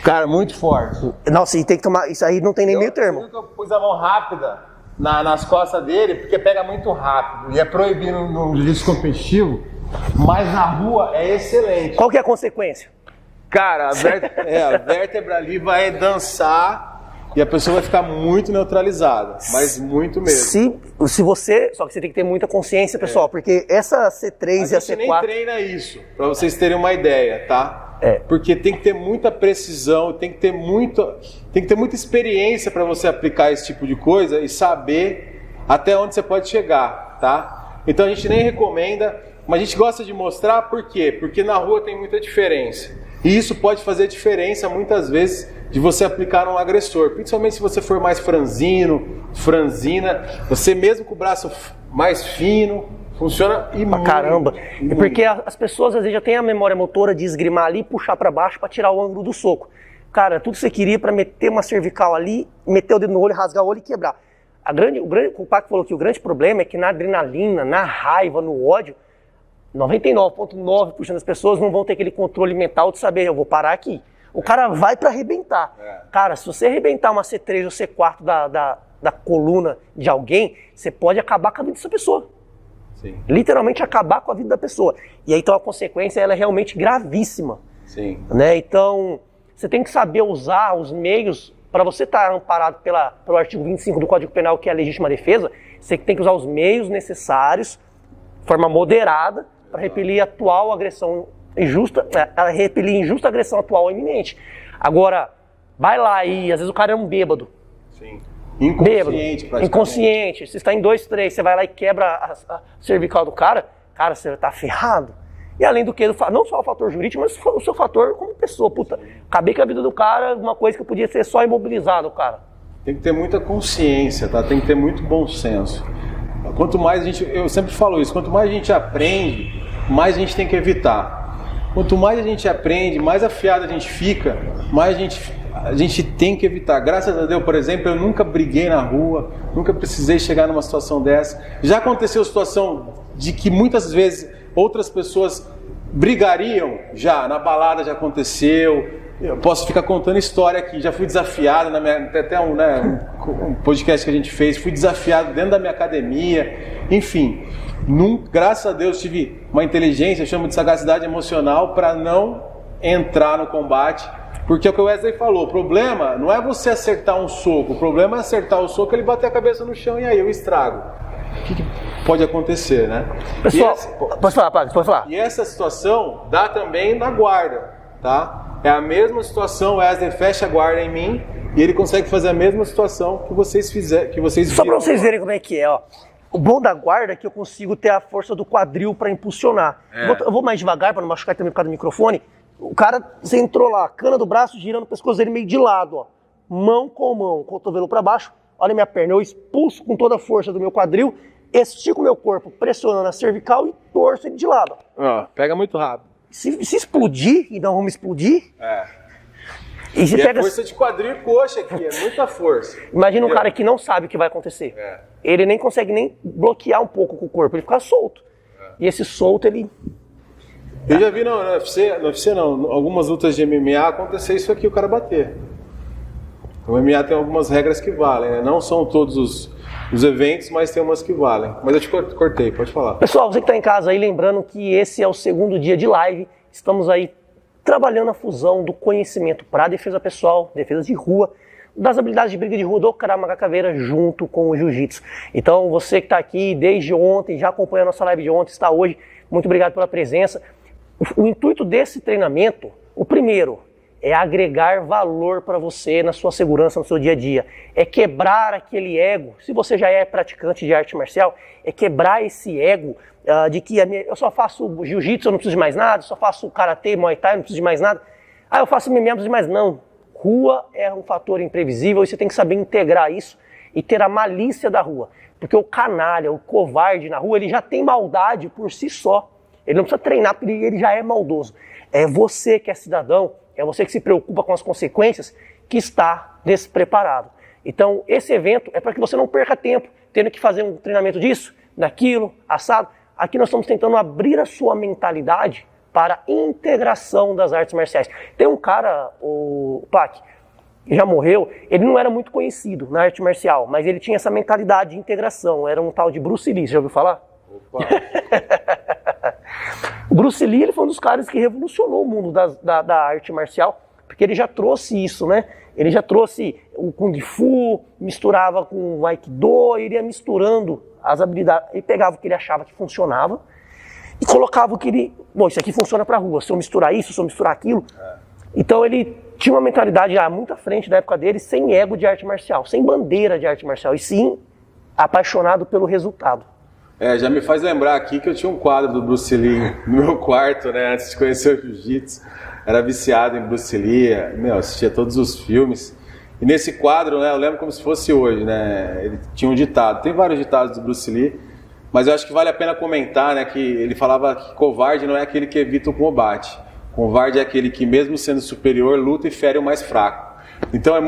Cara, muito forte. Nossa, e tem que tomar... Isso aí não tem nem meio termo. Eu pus a mão rápida nas costas dele, porque pega muito rápido. E é proibido no jiu-jitsu competitivo, mas na rua é excelente. Qual que é a consequência? Cara, a vértebra ali vai dançar... E a pessoa vai ficar muito neutralizada, mas muito mesmo. Se você... Só que você tem que ter muita consciência, pessoal, porque essa C3 e a C4... A gente nem treina isso, pra vocês terem uma ideia, tá? É. Porque tem que ter muita precisão, tem que ter muita experiência para você aplicar esse tipo de coisa e saber até onde você pode chegar, tá? Então a gente nem recomenda, mas a gente gosta de mostrar por quê? Porque na rua tem muita diferença. E isso pode fazer diferença, muitas vezes, de você aplicar um agressor. Principalmente se você for mais franzino, franzina. Você mesmo com o braço mais fino, funciona e pra caramba. É porque as pessoas, às vezes, já têm a memória motora de esgrimar ali, puxar para baixo para tirar o ângulo do soco. Cara, tudo que você queria para meter uma cervical ali, meter o dedo no olho, rasgar o olho e quebrar. O Paco falou que o grande problema é que na adrenalina, na raiva, no ódio, 99,9% das pessoas não vão ter aquele controle mental de saber, eu vou parar aqui. O cara vai para arrebentar. Cara, se você arrebentar uma C3 ou C4 da coluna de alguém, você pode acabar com a vida dessa pessoa. Sim. Literalmente acabar com a vida da pessoa. E aí, então, a consequência ela é realmente gravíssima. Sim. Né? Então, você tem que saber usar os meios para você estar amparado pelo artigo 25 do Código Penal, que é a legítima defesa. Você tem que usar os meios necessários, de forma moderada, para repelir a atual agressão injusta, a agressão atual iminente. Agora, vai lá e às vezes o cara é um bêbado. Sim. Inconsciente, bêbado. Inconsciente. Você está em 2, 3, você vai lá e quebra a cervical do cara, cara, você tá ferrado. E além do que, não só o fator jurídico, mas o seu fator como pessoa. Puta, acabei com a vida do cara, uma coisa que podia ser só imobilizado, cara. Tem que ter muita consciência, tá? Tem que ter muito bom senso. Quanto mais a gente, eu sempre falo isso, quanto mais a gente aprende, mais a gente tem que evitar. Quanto mais a gente aprende, mais afiado a gente fica, mais a gente tem que evitar. Graças a Deus, por exemplo, eu nunca briguei na rua, nunca precisei chegar numa situação dessa. Já aconteceu situação de que muitas vezes outras pessoas brigariam, já na balada já aconteceu. Eu posso ficar contando história aqui, já fui desafiado, na minha, até um podcast que a gente fez, fui desafiado dentro da minha academia, enfim, graças a Deus tive uma inteligência, eu chamo de sagacidade emocional, para não entrar no combate, porque é o que o Wesley falou, o problema não é você acertar um soco, o problema é acertar o soco, ele bater a cabeça no chão e aí eu estrago. O que pode acontecer, né? Pessoal, pode falar, Pablo, pode falar. E essa situação dá também na guarda, tá? É a mesma situação, o Wesley fecha a guarda em mim e ele consegue fazer a mesma situação que vocês fizeram. Só para vocês verem como é que é, ó. O bom da guarda é que eu consigo ter a força do quadril para impulsionar. Eu vou mais devagar para não machucar também por causa do microfone. O cara, você entrou lá, cana do braço, girando o pescoço dele meio de lado, ó. Mão com mão, cotovelo para baixo, olha minha perna, eu expulso com toda a força do meu quadril, estico meu corpo, pressionando a cervical e torço ele de lado. Ó, pega muito rápido. Se explodir e não vamos explodir... E se pega... É força de quadril e coxa aqui, é muita força. Imagina um cara que não sabe o que vai acontecer. Ele nem consegue nem bloquear um pouco com o corpo, ele fica solto. E esse solto, ele... Eu já vi na UFC, algumas lutas de MMA acontecer isso aqui, o cara bater. O MMA tem algumas regras que valem, né? Não são todos os... os eventos, mas tem umas que valem. Mas eu te cortei, pode falar. Pessoal, você que está em casa aí, lembrando que esse é o segundo dia de live. Estamos aí trabalhando a fusão do conhecimento para defesa pessoal, defesa de rua, das habilidades de briga de rua do Krav Maga Caveira junto com o Jiu-Jitsu. Então, você que está aqui desde ontem, já acompanhou a nossa live de ontem, está hoje, muito obrigado pela presença. O intuito desse treinamento, o primeiro, é agregar valor para você na sua segurança, no seu dia a dia. É quebrar aquele ego. Se você já é praticante de arte marcial, é quebrar esse ego de que eu só faço jiu-jitsu, eu não preciso de mais nada, eu só faço karatê, muay thai, eu não preciso de mais nada. Ah, eu faço MMA, não preciso de mais. Não. Rua é um fator imprevisível e você tem que saber integrar isso e ter a malícia da rua. Porque o canalha, o covarde na rua, ele já tem maldade por si só. Ele não precisa treinar, porque ele já é maldoso. É você que é cidadão, é você que se preocupa com as consequências, que está despreparado. Então, esse evento é para que você não perca tempo, tendo que fazer um treinamento disso, daquilo, assado. Aqui nós estamos tentando abrir a sua mentalidade para a integração das artes marciais. Tem um cara, o Pac, que já morreu, ele não era muito conhecido na arte marcial, mas ele tinha essa mentalidade de integração. Era um tal de Bruce Lee, você já ouviu falar? Opa! O Bruce Lee, ele foi um dos caras que revolucionou o mundo da arte marcial, porque ele já trouxe isso, né? Ele já trouxe o Kung Fu, misturava com o Aikido, ele ia misturando as habilidades. Ele pegava o que ele achava que funcionava e colocava o que ele... Bom, isso aqui funciona pra rua, se eu misturar isso, se eu misturar aquilo... Então ele tinha uma mentalidade muito à frente da época dele, sem ego de arte marcial, sem bandeira de arte marcial, e sim apaixonado pelo resultado. É, já me faz lembrar aqui que eu tinha um quadro do Bruce Lee no meu quarto, né, antes de conhecer o Jiu-Jitsu. Era viciado em Bruce Lee, meu, assistia todos os filmes. E nesse quadro, né, eu lembro como se fosse hoje, né, ele tinha um ditado. Tem vários ditados do Bruce Lee, mas eu acho que vale a pena comentar, né, que ele falava que covarde não é aquele que evita o combate. Covarde é aquele que, mesmo sendo superior, luta e fere o mais fraco. Então é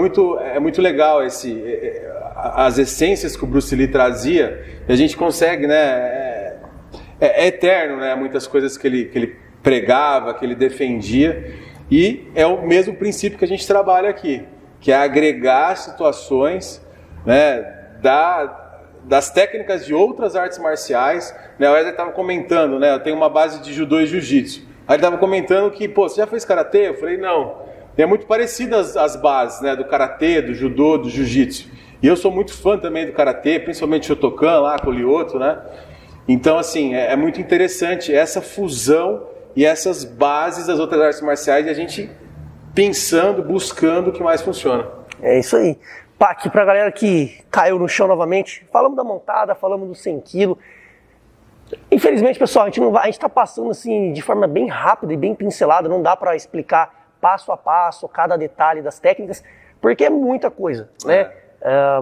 muito legal as essências que o Bruce Lee trazia, e a gente consegue, né, é eterno, né, muitas coisas que ele pregava, que ele defendia, e é o mesmo princípio que a gente trabalha aqui, que é agregar situações, né, das técnicas de outras artes marciais, né, o Wesley estava comentando, né, eu tenho uma base de judô e jiu-jitsu, aí ele estava comentando que, pô, você já fez karatê? Eu falei, não. E é muito parecida as bases, né, do karatê, do judô, do jiu-jitsu. E eu sou muito fã também do karatê, principalmente Shotokan lá com o Lioto, né? Então, assim, é muito interessante essa fusão e essas bases das outras artes marciais e a gente pensando, buscando o que mais funciona. É isso aí. Pac, pra galera que caiu no chão novamente, falamos da montada, falamos do 100 kg. Infelizmente, pessoal, a gente tá passando assim de forma bem rápida e bem pincelada, não dá pra explicar passo a passo, cada detalhe das técnicas, porque é muita coisa, né?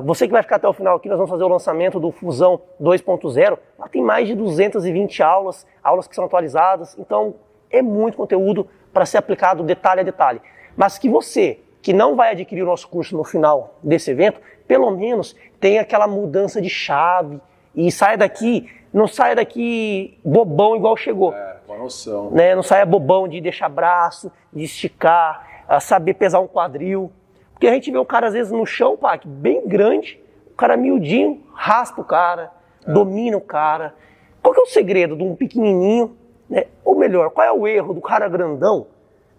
Você que vai ficar até o final aqui, nós vamos fazer o lançamento do FUSÃO 2.0, lá tem mais de 220 aulas, aulas que são atualizadas, então é muito conteúdo para ser aplicado detalhe a detalhe. Mas que você, que não vai adquirir o nosso curso no final desse evento, pelo menos tenha aquela mudança de chave e saia daqui, não saia daqui bobão igual chegou. Uma noção. Né? Não saia bobão de deixar braço, de esticar, saber pesar um quadril. Porque a gente vê o cara, às vezes, no chão, Pac, bem grande, o cara miudinho, raspa o cara, domina o cara. Qual que é o segredo de um pequenininho, né? Ou melhor, qual é o erro do cara grandão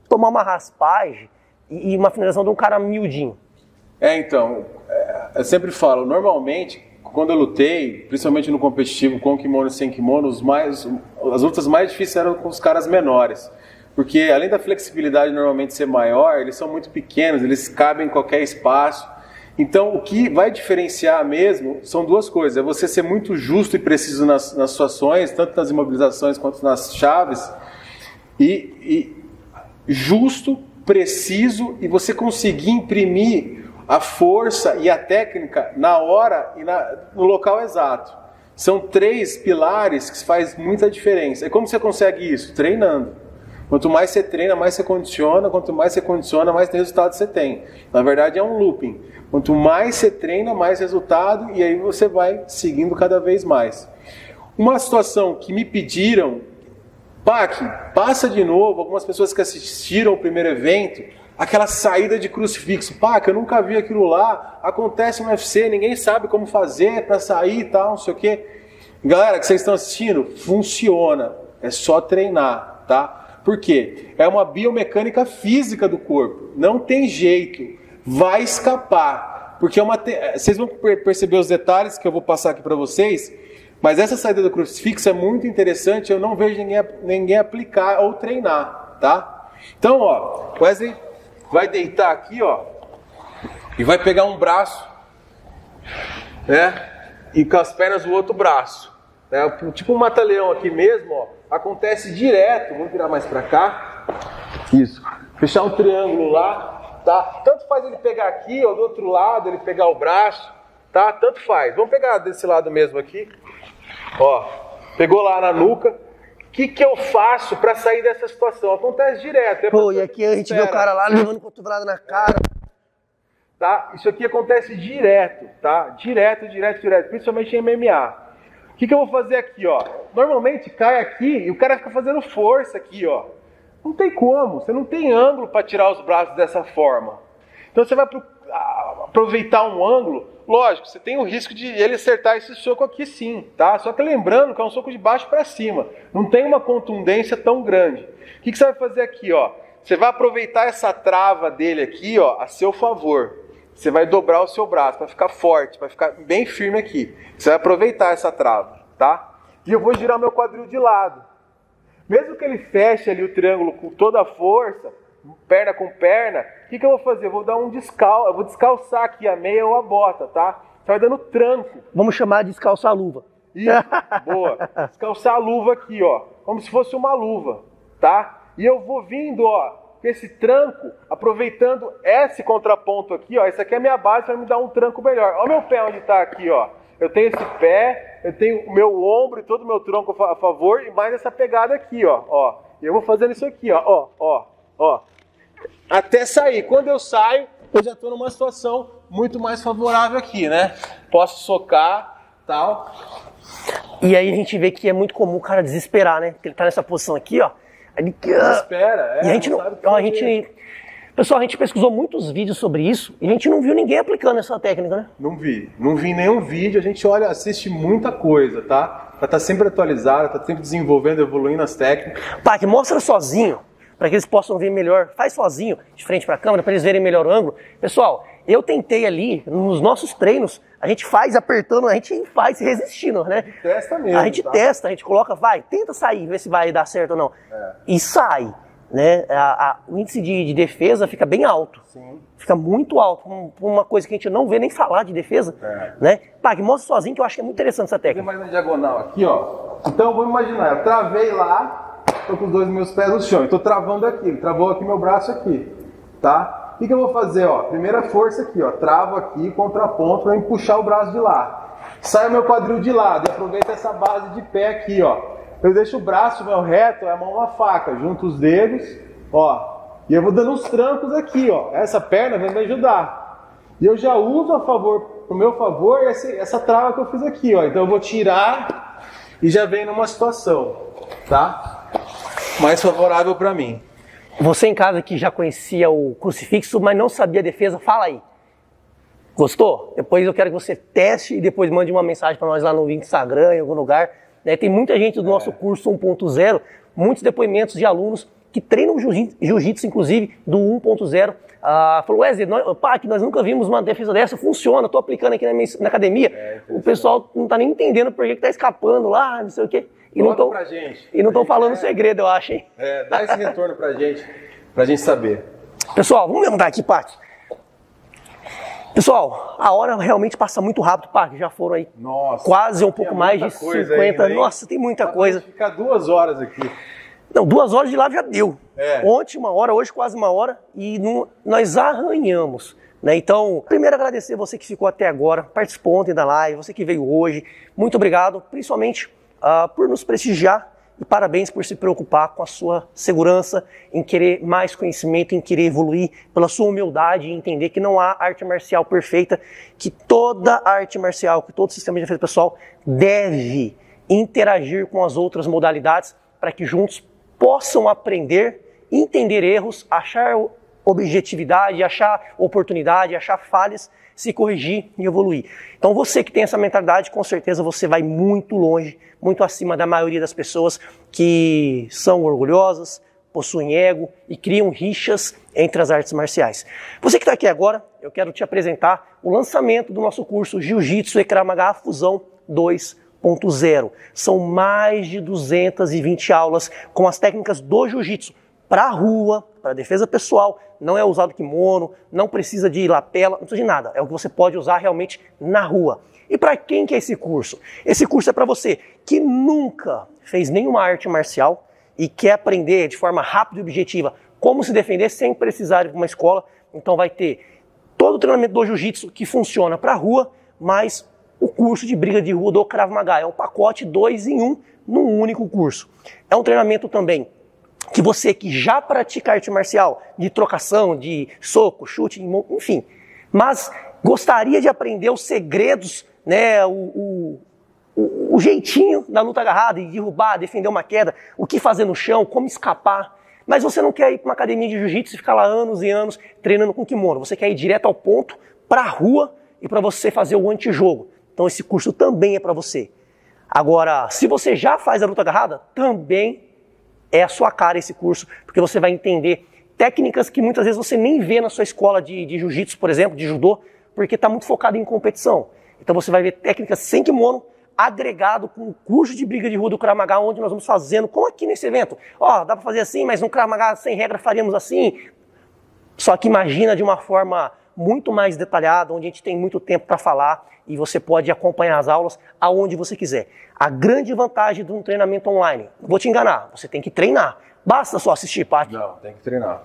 tomar uma raspagem e uma finalização de um cara miudinho? Então, eu sempre falo, normalmente... Quando eu lutei, principalmente no competitivo, com kimono e sem kimono, as lutas mais difíceis eram com os caras menores. Porque além da flexibilidade normalmente ser maior, eles são muito pequenos, eles cabem em qualquer espaço. Então o que vai diferenciar mesmo são duas coisas. É você ser muito justo e preciso nas suas ações, tanto nas imobilizações quanto nas chaves. E justo, preciso, e você conseguir imprimir a força e a técnica na hora e no local exato. São três pilares que faz muita diferença. E como você consegue isso? Treinando. Quanto mais você treina, mais você condiciona. Quanto mais você condiciona, mais resultado você tem. Na verdade, é um looping. Quanto mais você treina, mais resultado, e aí você vai seguindo cada vez mais. Uma situação que me pediram, Pac, passa de novo, algumas pessoas que assistiram o primeiro evento, aquela saída de crucifixo. Pá, que eu nunca vi aquilo lá, acontece no UFC, ninguém sabe como fazer para sair e tal, não sei o quê. Galera, que vocês estão assistindo, funciona, é só treinar, tá? Por quê? É uma biomecânica física do corpo, não tem jeito, vai escapar, porque é uma vocês vão perceber os detalhes que eu vou passar aqui para vocês, mas essa saída do crucifixo é muito interessante, eu não vejo ninguém aplicar ou treinar, tá? Então, ó, Wesley vai deitar aqui, ó, e vai pegar um braço, né? E com as pernas o outro braço. Né? Tipo um mata-leão aqui mesmo, ó, acontece direto. Vou virar mais pra cá. Isso. Fechar um triângulo lá, tá? Tanto faz ele pegar aqui, ó, do outro lado, ele pegar o braço, tá? Tanto faz. Vamos pegar desse lado mesmo aqui. Ó, pegou lá na nuca. O que que eu faço pra sair dessa situação? Acontece direto. Pô, e aqui a gente vê o cara lá levando cotovelada na cara. Tá? Isso aqui acontece direto, tá? Direto, principalmente em MMA. O que que eu vou fazer aqui, ó? Normalmente cai aqui e o cara fica fazendo força aqui, ó. Não tem como, você não tem ângulo para tirar os braços dessa forma. Então você vai aproveitar um ângulo, lógico, você tem o risco de ele acertar esse soco aqui sim, tá? Só que lembrando que é um soco de baixo para cima, não tem uma contundência tão grande. O que que você vai fazer aqui, ó? Você vai aproveitar essa trava dele aqui, ó, a seu favor. Você vai dobrar o seu braço, vai ficar forte, vai ficar bem firme aqui. Você vai aproveitar essa trava, tá? E eu vou girar meu quadril de lado. Mesmo que ele feche ali o triângulo com toda a força, perna com perna, o que que eu vou fazer? Eu vou dar um descalço, eu vou descalçar aqui a meia ou a bota, tá? Você vai dando tranco. Vamos chamar de descalçar a luva. Isso, boa. Descalçar a luva aqui, ó, como se fosse uma luva, tá? E eu vou vindo, ó, esse tranco, aproveitando esse contraponto aqui, ó, isso aqui é a minha base para me dar um tranco melhor. Olha o meu pé onde está aqui, ó. Eu tenho esse pé, eu tenho o meu ombro e todo o meu tronco a favor e mais essa pegada aqui, ó, ó. E eu vou fazendo isso aqui, ó, ó, ó, ó, até sair. Quando eu saio, eu já estou numa situação muito mais favorável aqui, né? Posso socar, tal. E aí a gente vê que é muito comum o cara desesperar, né? Porque ele tá nessa posição aqui, ó. Ele, espera, é, e a gente não, ó, pessoal, a gente pesquisou muitos vídeos sobre isso e a gente não viu ninguém aplicando essa técnica, né? Não vi nenhum vídeo. A gente olha, assiste muita coisa, tá? Pra tá sempre atualizado, tá sempre desenvolvendo, evoluindo as técnicas. Pac, mostra sozinho, para que eles possam ver melhor. Faz sozinho, de frente pra câmera, para eles verem melhor o ângulo. Pessoal, eu tentei ali, nos nossos treinos, a gente faz apertando, a gente faz resistindo, né? Testa mesmo. A gente testa, a gente coloca, vai, tenta sair, vê se vai dar certo ou não. É. E sai, né? O índice de defesa fica bem alto. Sim. Fica muito alto, uma coisa que a gente não vê nem falar de defesa, é, né? Pá, que mostra sozinho, que eu acho que é muito interessante essa técnica. Tem mais na diagonal aqui, ó. Então eu vou imaginar, eu travei lá, tô com os dois meus pés no chão, eu tô travando aqui, travou aqui meu braço aqui, tá? O que que eu vou fazer, ó? Primeira força aqui, ó. Travo aqui, contraponto, para eu puxar o braço de lá. Sai o meu quadril de lado. Aproveita essa base de pé aqui, ó. Eu deixo o braço meu reto, a mão uma faca. Junto os dedos, ó. E eu vou dando uns trancos aqui, ó. Essa perna vem me ajudar. E eu já uso a favor, pro meu favor, essa trava que eu fiz aqui, ó. Então eu vou tirar e já vem numa situação, tá? Mais favorável para mim. Você em casa que já conhecia o crucifixo, mas não sabia a defesa, fala aí. Gostou? Depois eu quero que você teste e depois mande uma mensagem para nós lá no Instagram, em algum lugar. Né? Tem muita gente do nosso curso 1.0, muitos depoimentos de alunos que treinam jiu-jitsu, inclusive, do 1.0. Falou, Wesley, nós nunca vimos uma defesa dessa, funciona, estou aplicando aqui na academia. O pessoal não está nem entendendo por que está escapando lá, não sei o quê. E não estão falando segredo, eu acho, hein? É, dá esse retorno pra gente saber. Pessoal, vamos levantar aqui, Pac. Pessoal, a hora realmente passa muito rápido, Pac. Já foram aí quase um pouco mais de 50. Nossa, tem muita coisa. Vai ficar 2 horas aqui. Não, 2 horas de lá já deu. É. Ontem 1 hora, hoje quase 1 hora. E nós arranhamos. Né? Então, primeiro agradecer você que ficou até agora, participou ontem da live, você que veio hoje. Muito obrigado, principalmente... por nos prestigiar e parabéns por se preocupar com a sua segurança, em querer mais conhecimento, em querer evoluir, pela sua humildade e entender que não há arte marcial perfeita, que toda arte marcial, que todo sistema de defesa pessoal deve interagir com as outras modalidades para que juntos possam aprender, entender erros, achar objetividade, achar oportunidade, achar falhas, se corrigir e evoluir. Então você que tem essa mentalidade, com certeza você vai muito longe, muito acima da maioria das pessoas que são orgulhosas, possuem ego e criam rixas entre as artes marciais. Você que está aqui agora, eu quero te apresentar o lançamento do nosso curso Jiu-Jitsu e Krav Maga FUSÃO 2.0. São mais de 220 aulas com as técnicas do Jiu-Jitsu para a rua, para defesa pessoal. Não é usado kimono, não precisa de lapela, não precisa de nada. É o que você pode usar realmente na rua. E para quem que é esse curso? Esse curso é para você que nunca fez nenhuma arte marcial e quer aprender de forma rápida e objetiva como se defender sem precisar ir para uma escola. Então vai ter todo o treinamento do Jiu-Jitsu que funciona para a rua, mas o curso de briga de rua do Krav Maga. É um pacote 2 em 1 num único curso. É um treinamento também que você que já pratica arte marcial, de trocação, de soco, chute, enfim, mas gostaria de aprender os segredos, né, o jeitinho da luta agarrada, de derrubar, defender uma queda, o que fazer no chão, como escapar. Mas você não quer ir para uma academia de jiu-jitsu e ficar lá anos e anos treinando com kimono. Você quer ir direto ao ponto, para a rua e para você fazer o antijogo. Então esse curso também é para você. Agora, se você já faz a luta agarrada, também é a sua cara esse curso, porque você vai entender técnicas que muitas vezes você nem vê na sua escola de jiu-jitsu, por exemplo, de judô, porque está muito focado em competição. Então você vai ver técnicas sem kimono, agregado com o curso de briga de rua do Krav Maga, onde nós vamos fazendo, como aqui nesse evento. Ó, dá para fazer assim, mas no Krav Maga sem regra faríamos assim. Só que imagina de uma forma muito mais detalhada, onde a gente tem muito tempo para falar e você pode acompanhar as aulas aonde você quiser. A grande vantagem de um treinamento online, não vou te enganar, você tem que treinar. Basta só assistir, Paty. Não, tem que treinar.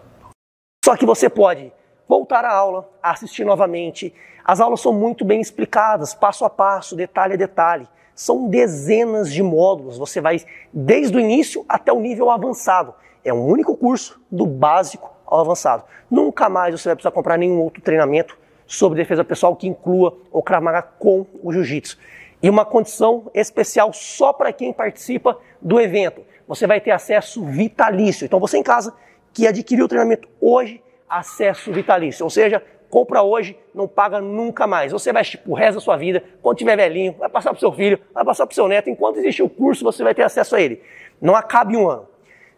Só que você pode voltar à aula, assistir novamente. As aulas são muito bem explicadas, passo a passo, detalhe a detalhe. São dezenas de módulos, você vai desde o início até o nível avançado. É um único curso, do básico ao avançado. Nunca mais você vai precisar comprar nenhum outro treinamento sobre defesa pessoal que inclua o Krav Maga com o Jiu-Jitsu. E uma condição especial só para quem participa do evento. Você vai ter acesso vitalício. Então você em casa que adquiriu o treinamento hoje, acesso vitalício. Ou seja, compra hoje, não paga nunca mais. Você vai tipo, o resto da sua vida, quando tiver velhinho, vai passar para o seu filho, vai passar para o seu neto. Enquanto existir o curso, você vai ter acesso a ele. Não acabe um ano.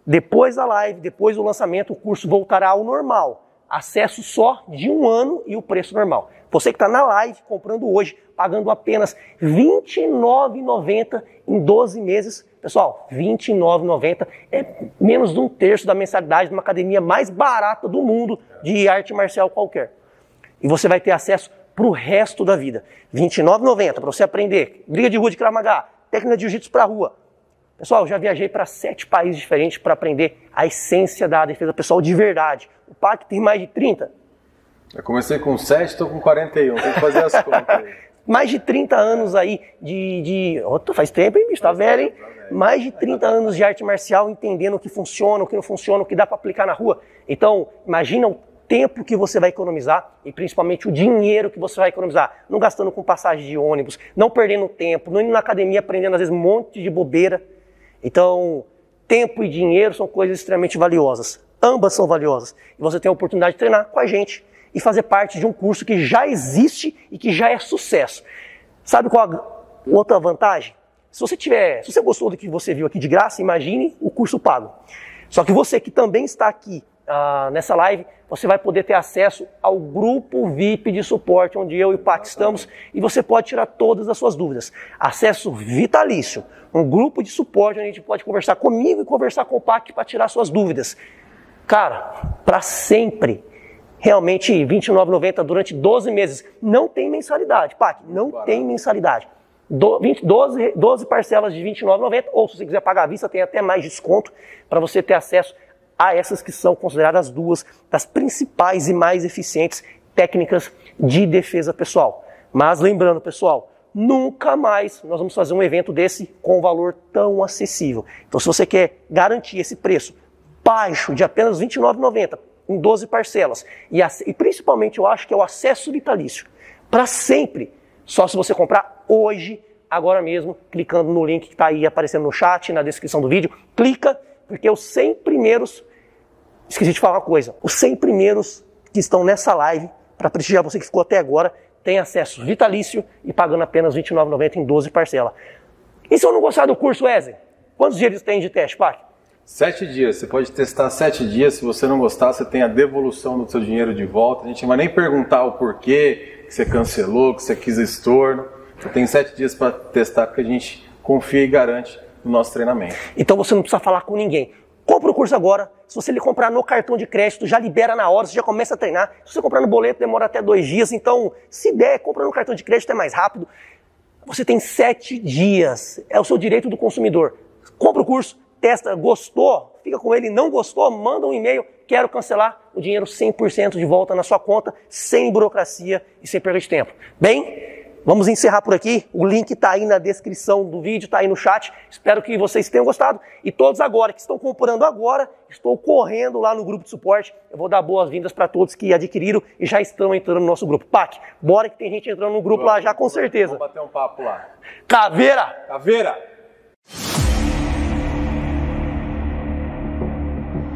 Depois da live, depois do lançamento, o curso voltará ao normal. Acesso só de 1 ano e o preço normal. Você que está na live, comprando hoje, pagando apenas R$ 29,90 em 12 meses. Pessoal, R$ 29,90 é menos de 1/3 da mensalidade de uma academia mais barata do mundo de arte marcial qualquer. E você vai ter acesso para o resto da vida. R$ 29,90 para você aprender briga de rua de Krav Maga, técnica de jiu-jitsu para a rua. Pessoal, eu já viajei para 7 países diferentes para aprender a essência da defesa pessoal de verdade. O PAC tem mais de 30. Eu comecei com 7, estou com 41. Tem que fazer as contas aí. Mais de 30 anos aí de... Oh, faz tempo, hein, bicho? Tá velho, hein? Mais de 30 anos de arte marcial, entendendo o que funciona, o que não funciona, o que dá para aplicar na rua. Então, imagina o tempo que você vai economizar e principalmente o dinheiro que você vai economizar. Não gastando com passagem de ônibus, não perdendo tempo, não indo na academia aprendendo, às vezes, um monte de bobeira. Então, tempo e dinheiro são coisas extremamente valiosas. Ambas são valiosas. E você tem a oportunidade de treinar com a gente e fazer parte de um curso que já existe e que já é sucesso. Sabe qual a outra vantagem? Se você gostou do que você viu aqui de graça, imagine o curso pago. Só que você que também está aqui nessa live, você vai poder ter acesso ao grupo VIP de suporte, onde eu e o Paty estamos, e você pode tirar todas as suas dúvidas. Acesso vitalício, um grupo de suporte onde a gente pode conversar comigo e conversar com o Paty para tirar suas dúvidas. Cara, para sempre, realmente R$ 29,90 durante 12 meses. Não tem mensalidade, Paty, não tem mensalidade. 12 parcelas de R$ 29,90, ou se você quiser pagar à vista, tem até mais desconto para você ter acesso a essas que são consideradas duas das principais e mais eficientes técnicas de defesa pessoal. Mas lembrando, pessoal, nunca mais nós vamos fazer um evento desse com um valor tão acessível. Então, se você quer garantir esse preço baixo de apenas R$ 29,90 em 12 parcelas, e principalmente eu acho que é o acesso vitalício para sempre, só se você comprar hoje, agora mesmo, clicando no link que está aí aparecendo no chat, na descrição do vídeo, clica, porque os 100 primeiros Esqueci de falar uma coisa. Os 100 primeiros que estão nessa live, para prestigiar você que ficou até agora, tem acesso vitalício e pagando apenas R$ 29,90 em 12 parcelas. E se eu não gostar do curso, Wesley? Quantos dias eles têm de teste, pai? 7 dias. Você pode testar 7 dias. Se você não gostar, você tem a devolução do seu dinheiro de volta. A gente não vai nem perguntar o porquê que você cancelou, que você quis estorno. Você tem 7 dias para testar, porque a gente confia e garante no nosso treinamento. Então você não precisa falar com ninguém. Compra o curso agora. Se você lhe comprar no cartão de crédito, já libera na hora, você já começa a treinar. Se você comprar no boleto, demora até 2 dias. Então, se der, compra no cartão de crédito, é mais rápido. Você tem 7 dias. É o seu direito do consumidor. Compra o curso, testa, gostou, fica com ele, não gostou, manda um e-mail, quero cancelar, o dinheiro 100% de volta na sua conta, sem burocracia e sem perda de tempo. Bem, vamos encerrar por aqui. O link está aí na descrição do vídeo, está aí no chat. Espero que vocês tenham gostado. E todos agora que estão comprando agora, estou correndo lá no grupo de suporte. Eu vou dar boas-vindas para todos que adquiriram e já estão entrando no nosso grupo. Pac, bora que tem gente entrando no grupo lá já, com certeza. Vamos bater um papo lá. Caveira! Caveira!